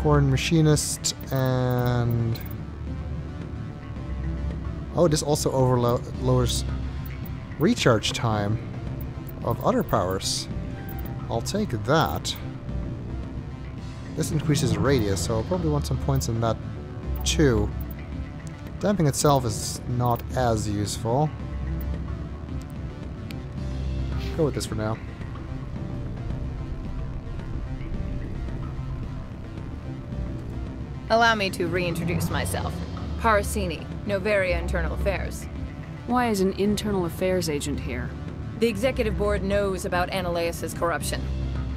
Corn machinist and... Oh, this also overlo- lowers recharge time of other powers. I'll take that. This increases radius, so I'll probably want some points in that too. Damping itself is not as useful. Go with this for now. Allow me to reintroduce myself. Parasini, Noveria Internal Affairs. Why is an internal affairs agent here? The executive board knows about Analeas' corruption.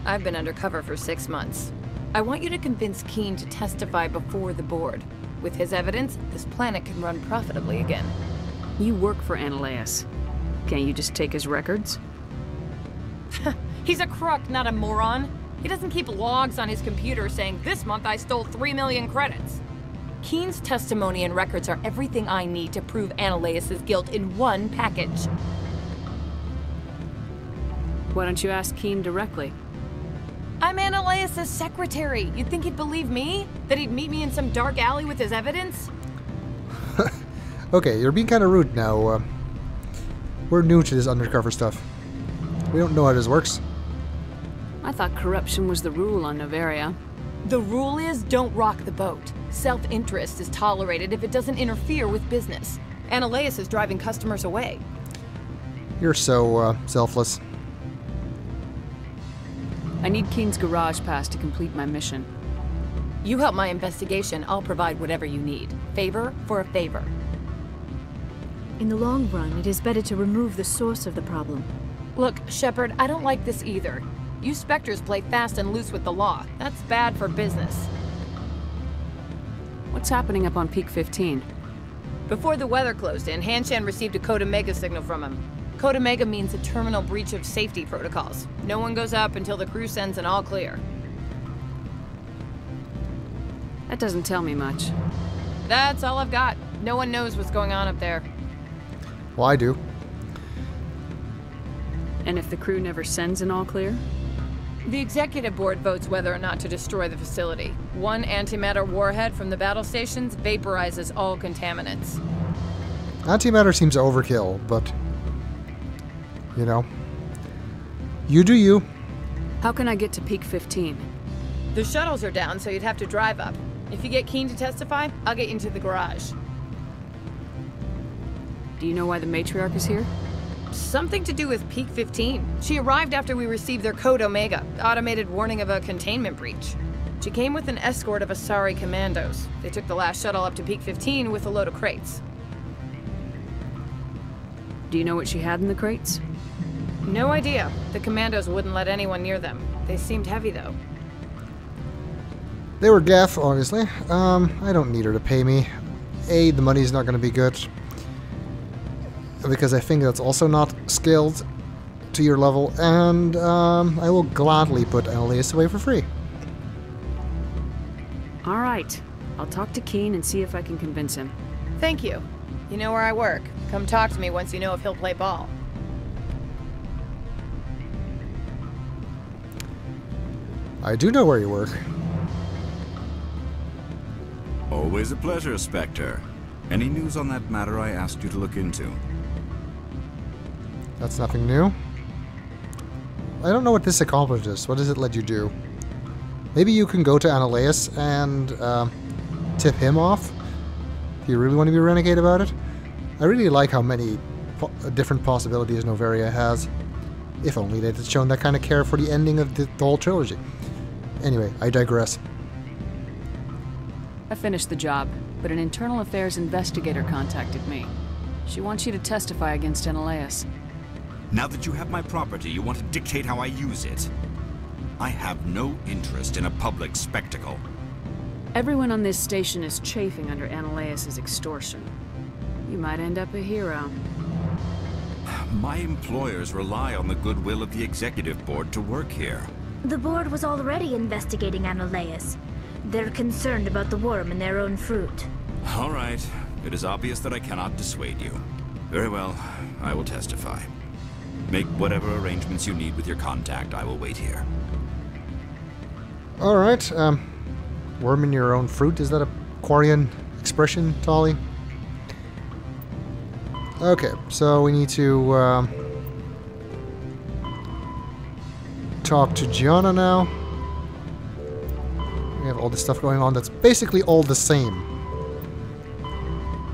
I've been undercover for six months. I want you to convince Qui'in to testify before the board. With his evidence, this planet can run profitably again. You work for Analeas. Can't you just take his records? He's a crook, not a moron. He doesn't keep logs on his computer saying, this month I stole three million credits. Qui'in's testimony and records are everything I need to prove Analeas' guilt in one package. Why don't you ask Qui'in directly? I'm Analeas' secretary. You'd think he'd believe me? That he'd meet me in some dark alley with his evidence? Okay, you're being kind of rude now. Uh, we're new to this undercover stuff. We don't know how this works. I thought corruption was the rule on Noveria. The rule is, don't rock the boat. Self-interest is tolerated if it doesn't interfere with business. Analeas is driving customers away. You're so, uh, selfless. I need Qui'in's garage pass to complete my mission. You help my investigation, I'll provide whatever you need. Favor for a favor. In the long run, it is better to remove the source of the problem. Look, Shepard, I don't like this either. You Spectres play fast and loose with the law. That's bad for business. What's happening up on Peak fifteen? Before the weather closed in, Hanshan received a Code Omega signal from him. Code Omega means a terminal breach of safety protocols. No one goes up until the crew sends an all clear. That doesn't tell me much. That's all I've got. No one knows what's going on up there. Well, I do. And if the crew never sends an all clear? The executive board votes whether or not to destroy the facility. One antimatter warhead from the battle stations vaporizes all contaminants. Antimatter seems overkill, but you know, you do you. How can I get to Peak fifteen? The shuttles are down, so you'd have to drive up. If you get Qui'in to testify, I'll get you into the garage. Do you know why the matriarch is here? Something to do with Peak fifteen. She arrived after we received their Code Omega, automated warning of a containment breach. She came with an escort of Asari commandos. They took the last shuttle up to Peak fifteen with a load of crates. Do you know what she had in the crates? No idea. The commandos wouldn't let anyone near them. They seemed heavy, though. They were Geth, obviously. Um, I don't need her to pay me. A, the money's not going to be good, because I think that's also not scaled to your level, and um, I will gladly put Anoleis away for free. All right. I'll talk to Qui'in and see if I can convince him. Thank you. You know where I work. Come talk to me once you know if he'll play ball. I do know where you work. Always a pleasure, Spectre. Any news on that matter I asked you to look into? That's nothing new. I don't know what this accomplishes. What does it let you do? Maybe you can go to Analeas and uh, tip him off? If you really want to be a renegade about it? I really like how many po different possibilities Noveria has. If only they'd shown that kind of care for the ending of the, the whole trilogy. Anyway, I digress. I finished the job, but an internal affairs investigator contacted me. She wants you to testify against Analeas. Now that you have my property, you want to dictate how I use it. I have no interest in a public spectacle. Everyone on this station is chafing under Analeas' extortion. You might end up a hero. My employers rely on the goodwill of the executive board to work here. The board was already investigating Analeas. They're concerned about the worm in their own fruit. All right. It is obvious that I cannot dissuade you. Very well. I will testify. Make whatever arrangements you need with your contact. I will wait here. All right. Um, worm in your own fruit? Is that a Quarian expression, Tali? Okay, so we need to um, talk to Gianna now. We have all this stuff going on that's basically all the same. I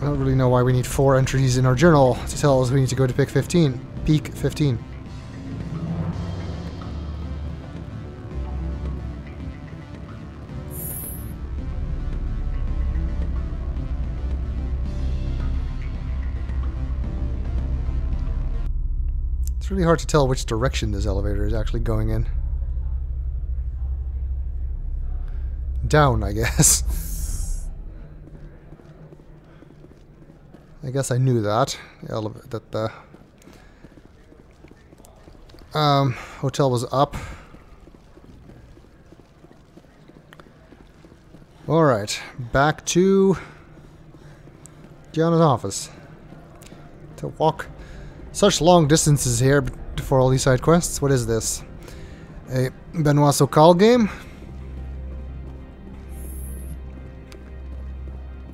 don't really know why we need four entries in our journal to tell us we need to go to Peak fifteen. Peak fifteen. It's really hard to tell which direction this elevator is actually going in. Down, I guess. I guess I knew that. That the um, hotel was up. All right, back to Gianna's office to walk such long distances here for all these side quests. What is this? A Benoit Sokal game?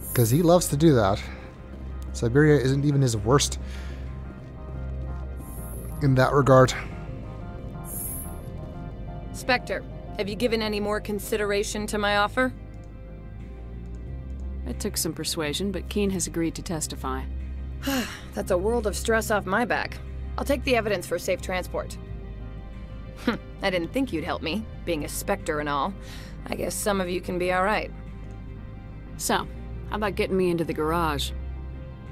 Because he loves to do that. Siberia isn't even his worst in that regard. Spectre, have you given any more consideration to my offer? It took some persuasion, but Qui'in has agreed to testify. That's a world of stress off my back. I'll take the evidence for safe transport. I didn't think you'd help me, being a Spectre and all. I guess some of you can be all right. So, how about getting me into the garage?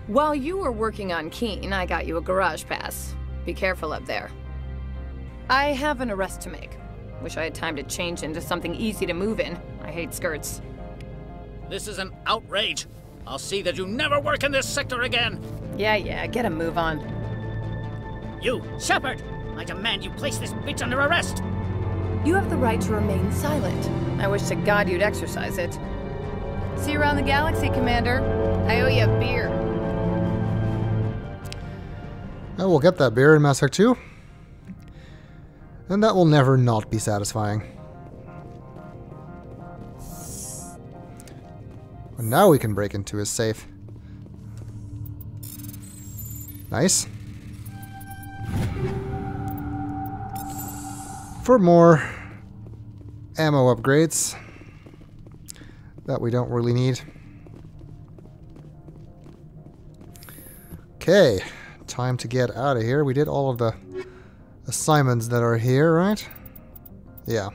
While you were working on Qui'in, I got you a garage pass. Be careful up there. I have an arrest to make. Wish I had time to change into something easy to move in. I hate skirts. This is an outrage. I'll see that you never work in this sector again. Yeah, yeah, get a move on. You, Shepard! I demand you place this bitch under arrest! You have the right to remain silent. I wish to God you'd exercise it. See you around the galaxy, Commander. I owe you a beer. I will get that beer in Mass Effect two. And that will never not be satisfying. But now we can break into his safe. Nice. For more ammo upgrades that we don't really need. Okay, time to get out of here. We did all of the assignments that are here, right? Yeah.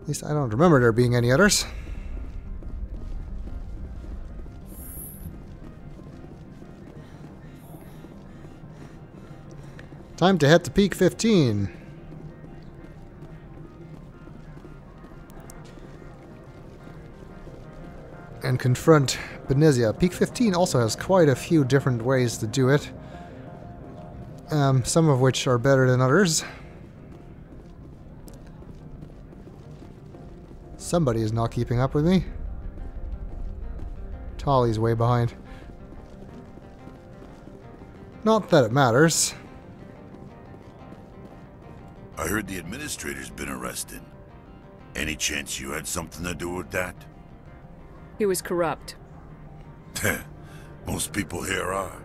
At least I don't remember there being any others. Time to head to Peak fifteen. And confront Benezia. Peak fifteen also has quite a few different ways to do it. Um, some of which are better than others. Somebody is not keeping up with me. Tali's way behind. Not that it matters. I heard the administrator's been arrested. Any chance you had something to do with that? He was corrupt. Most people here are.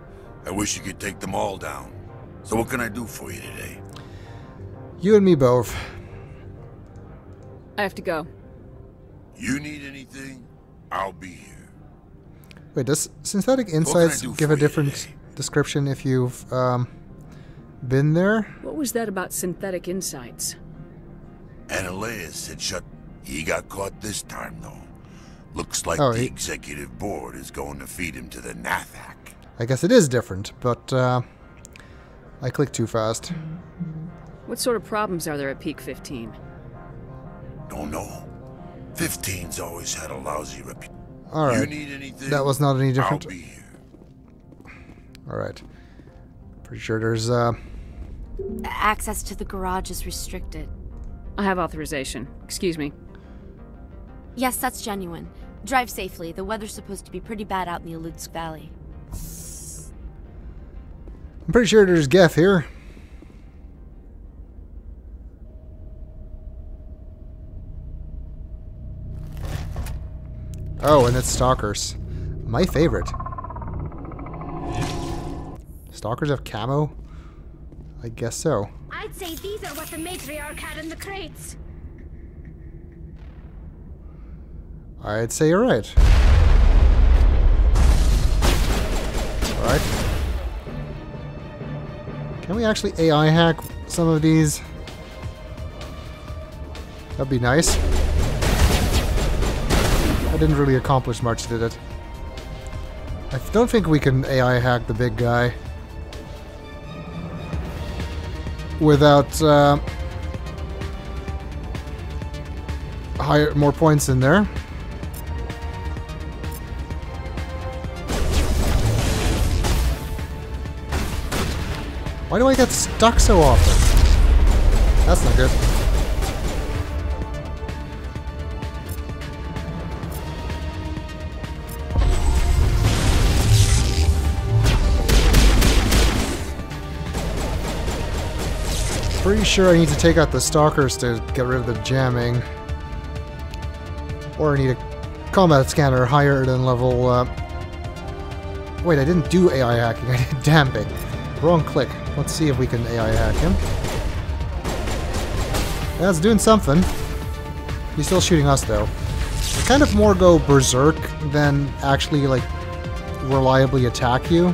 I wish you could take them all down. So what can I do for you today? You and me both. I have to go. You need anything? I'll be here. Wait, does Synthetic Insights give a different today? description if you've um, been there? What was that about Synthetic Insights? Analeas had shut... He got caught this time, though. Looks like oh, the he... executive board is going to feed him to the Nathak. I guess it is different, but uh, I clicked too fast. What sort of problems are there at Peak fifteen? Don't know. fifteen's always had a lousy reputation. All right. You need anything? That was not any different. I'll be here. All right. Pretty sure there's uh... access to the garage is restricted. I have authorization. Excuse me. Yes, that's genuine. Drive safely. The weather's supposed to be pretty bad out in the Alutsk Valley. I'm pretty sure there's Geth here. Oh, and it's Stalkers. My favorite. Stalkers have camo? I guess so. I'd say these are what the matriarch had in the crates. I'd say you're right. Alright. Can we actually A I hack some of these? That'd be nice. I didn't really accomplish much, did it? I don't think we can A I hack the big guy without uh, higher, more points in there. Why do I get stuck so often? That's not good. Pretty sure I need to take out the stalkers to get rid of the jamming. Or I need a combat scanner higher than level... Uh... Wait, I didn't do A I hacking, I did damping. Wrong click. Let's see if we can A I hack him. That's doing something. He's still shooting us, though. I kind of more go berserk than actually, like, reliably attack you.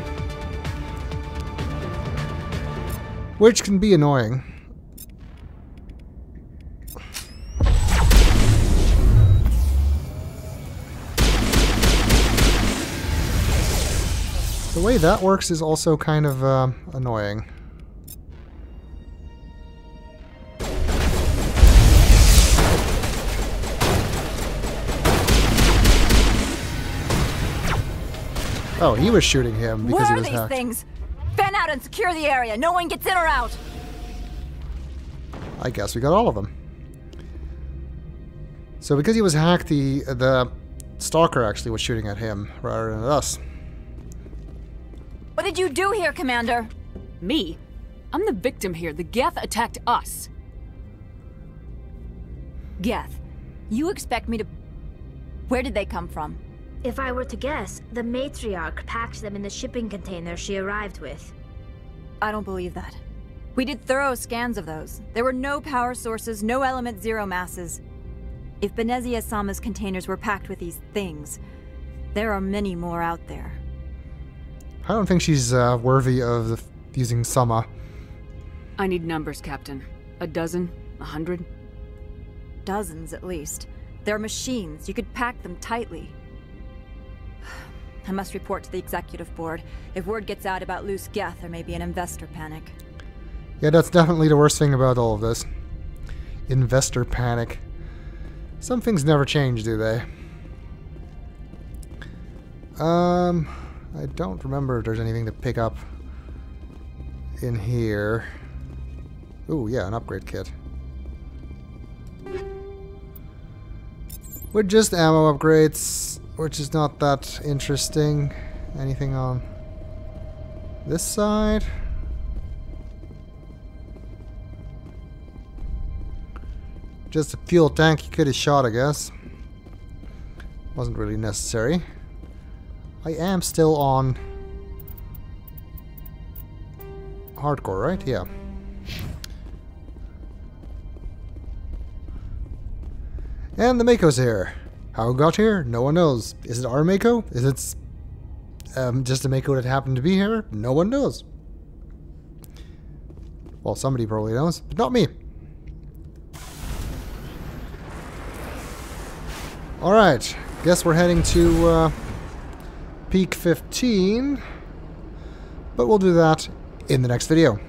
Which can be annoying. The way that works is also kind of uh, annoying. Oh, he was shooting him because he was hacked. Where are these things? Fan out and secure the area. No one gets in or out. I guess we got all of them. So because he was hacked, the the stalker actually was shooting at him rather than at us. What did you do here, Commander? Me? I'm the victim here. The Geth attacked us. Geth, you expect me to... Where did they come from? If I were to guess, the Matriarch packed them in the shipping container she arrived with. I don't believe that. We did thorough scans of those. There were no power sources, no element zero masses. If Benezia Sama's containers were packed with these things, there are many more out there. I don't think she's uh, worthy of the using Sama. I need numbers, Captain. A dozen? A hundred? Dozens, at least. They're machines. You could pack them tightly. I must report to the executive board. If word gets out about loose Geth, there may be an investor panic. Yeah, that's definitely the worst thing about all of this. Investor panic. Some things never change, do they? Um, I don't remember if there's anything to pick up in here. Ooh, yeah, an upgrade kit. With just ammo upgrades, which is not that interesting. Anything on this side? Just a fuel tank you could have shot, I guess. Wasn't really necessary. I am still on hardcore, right? Yeah. And the Mako's here. How it got here? No one knows. Is it our Mako? Is it um, just a Mako that happened to be here? No one knows. Well, somebody probably knows, but not me. Alright, guess we're heading to uh, Peak fifteen, but we'll do that in the next video.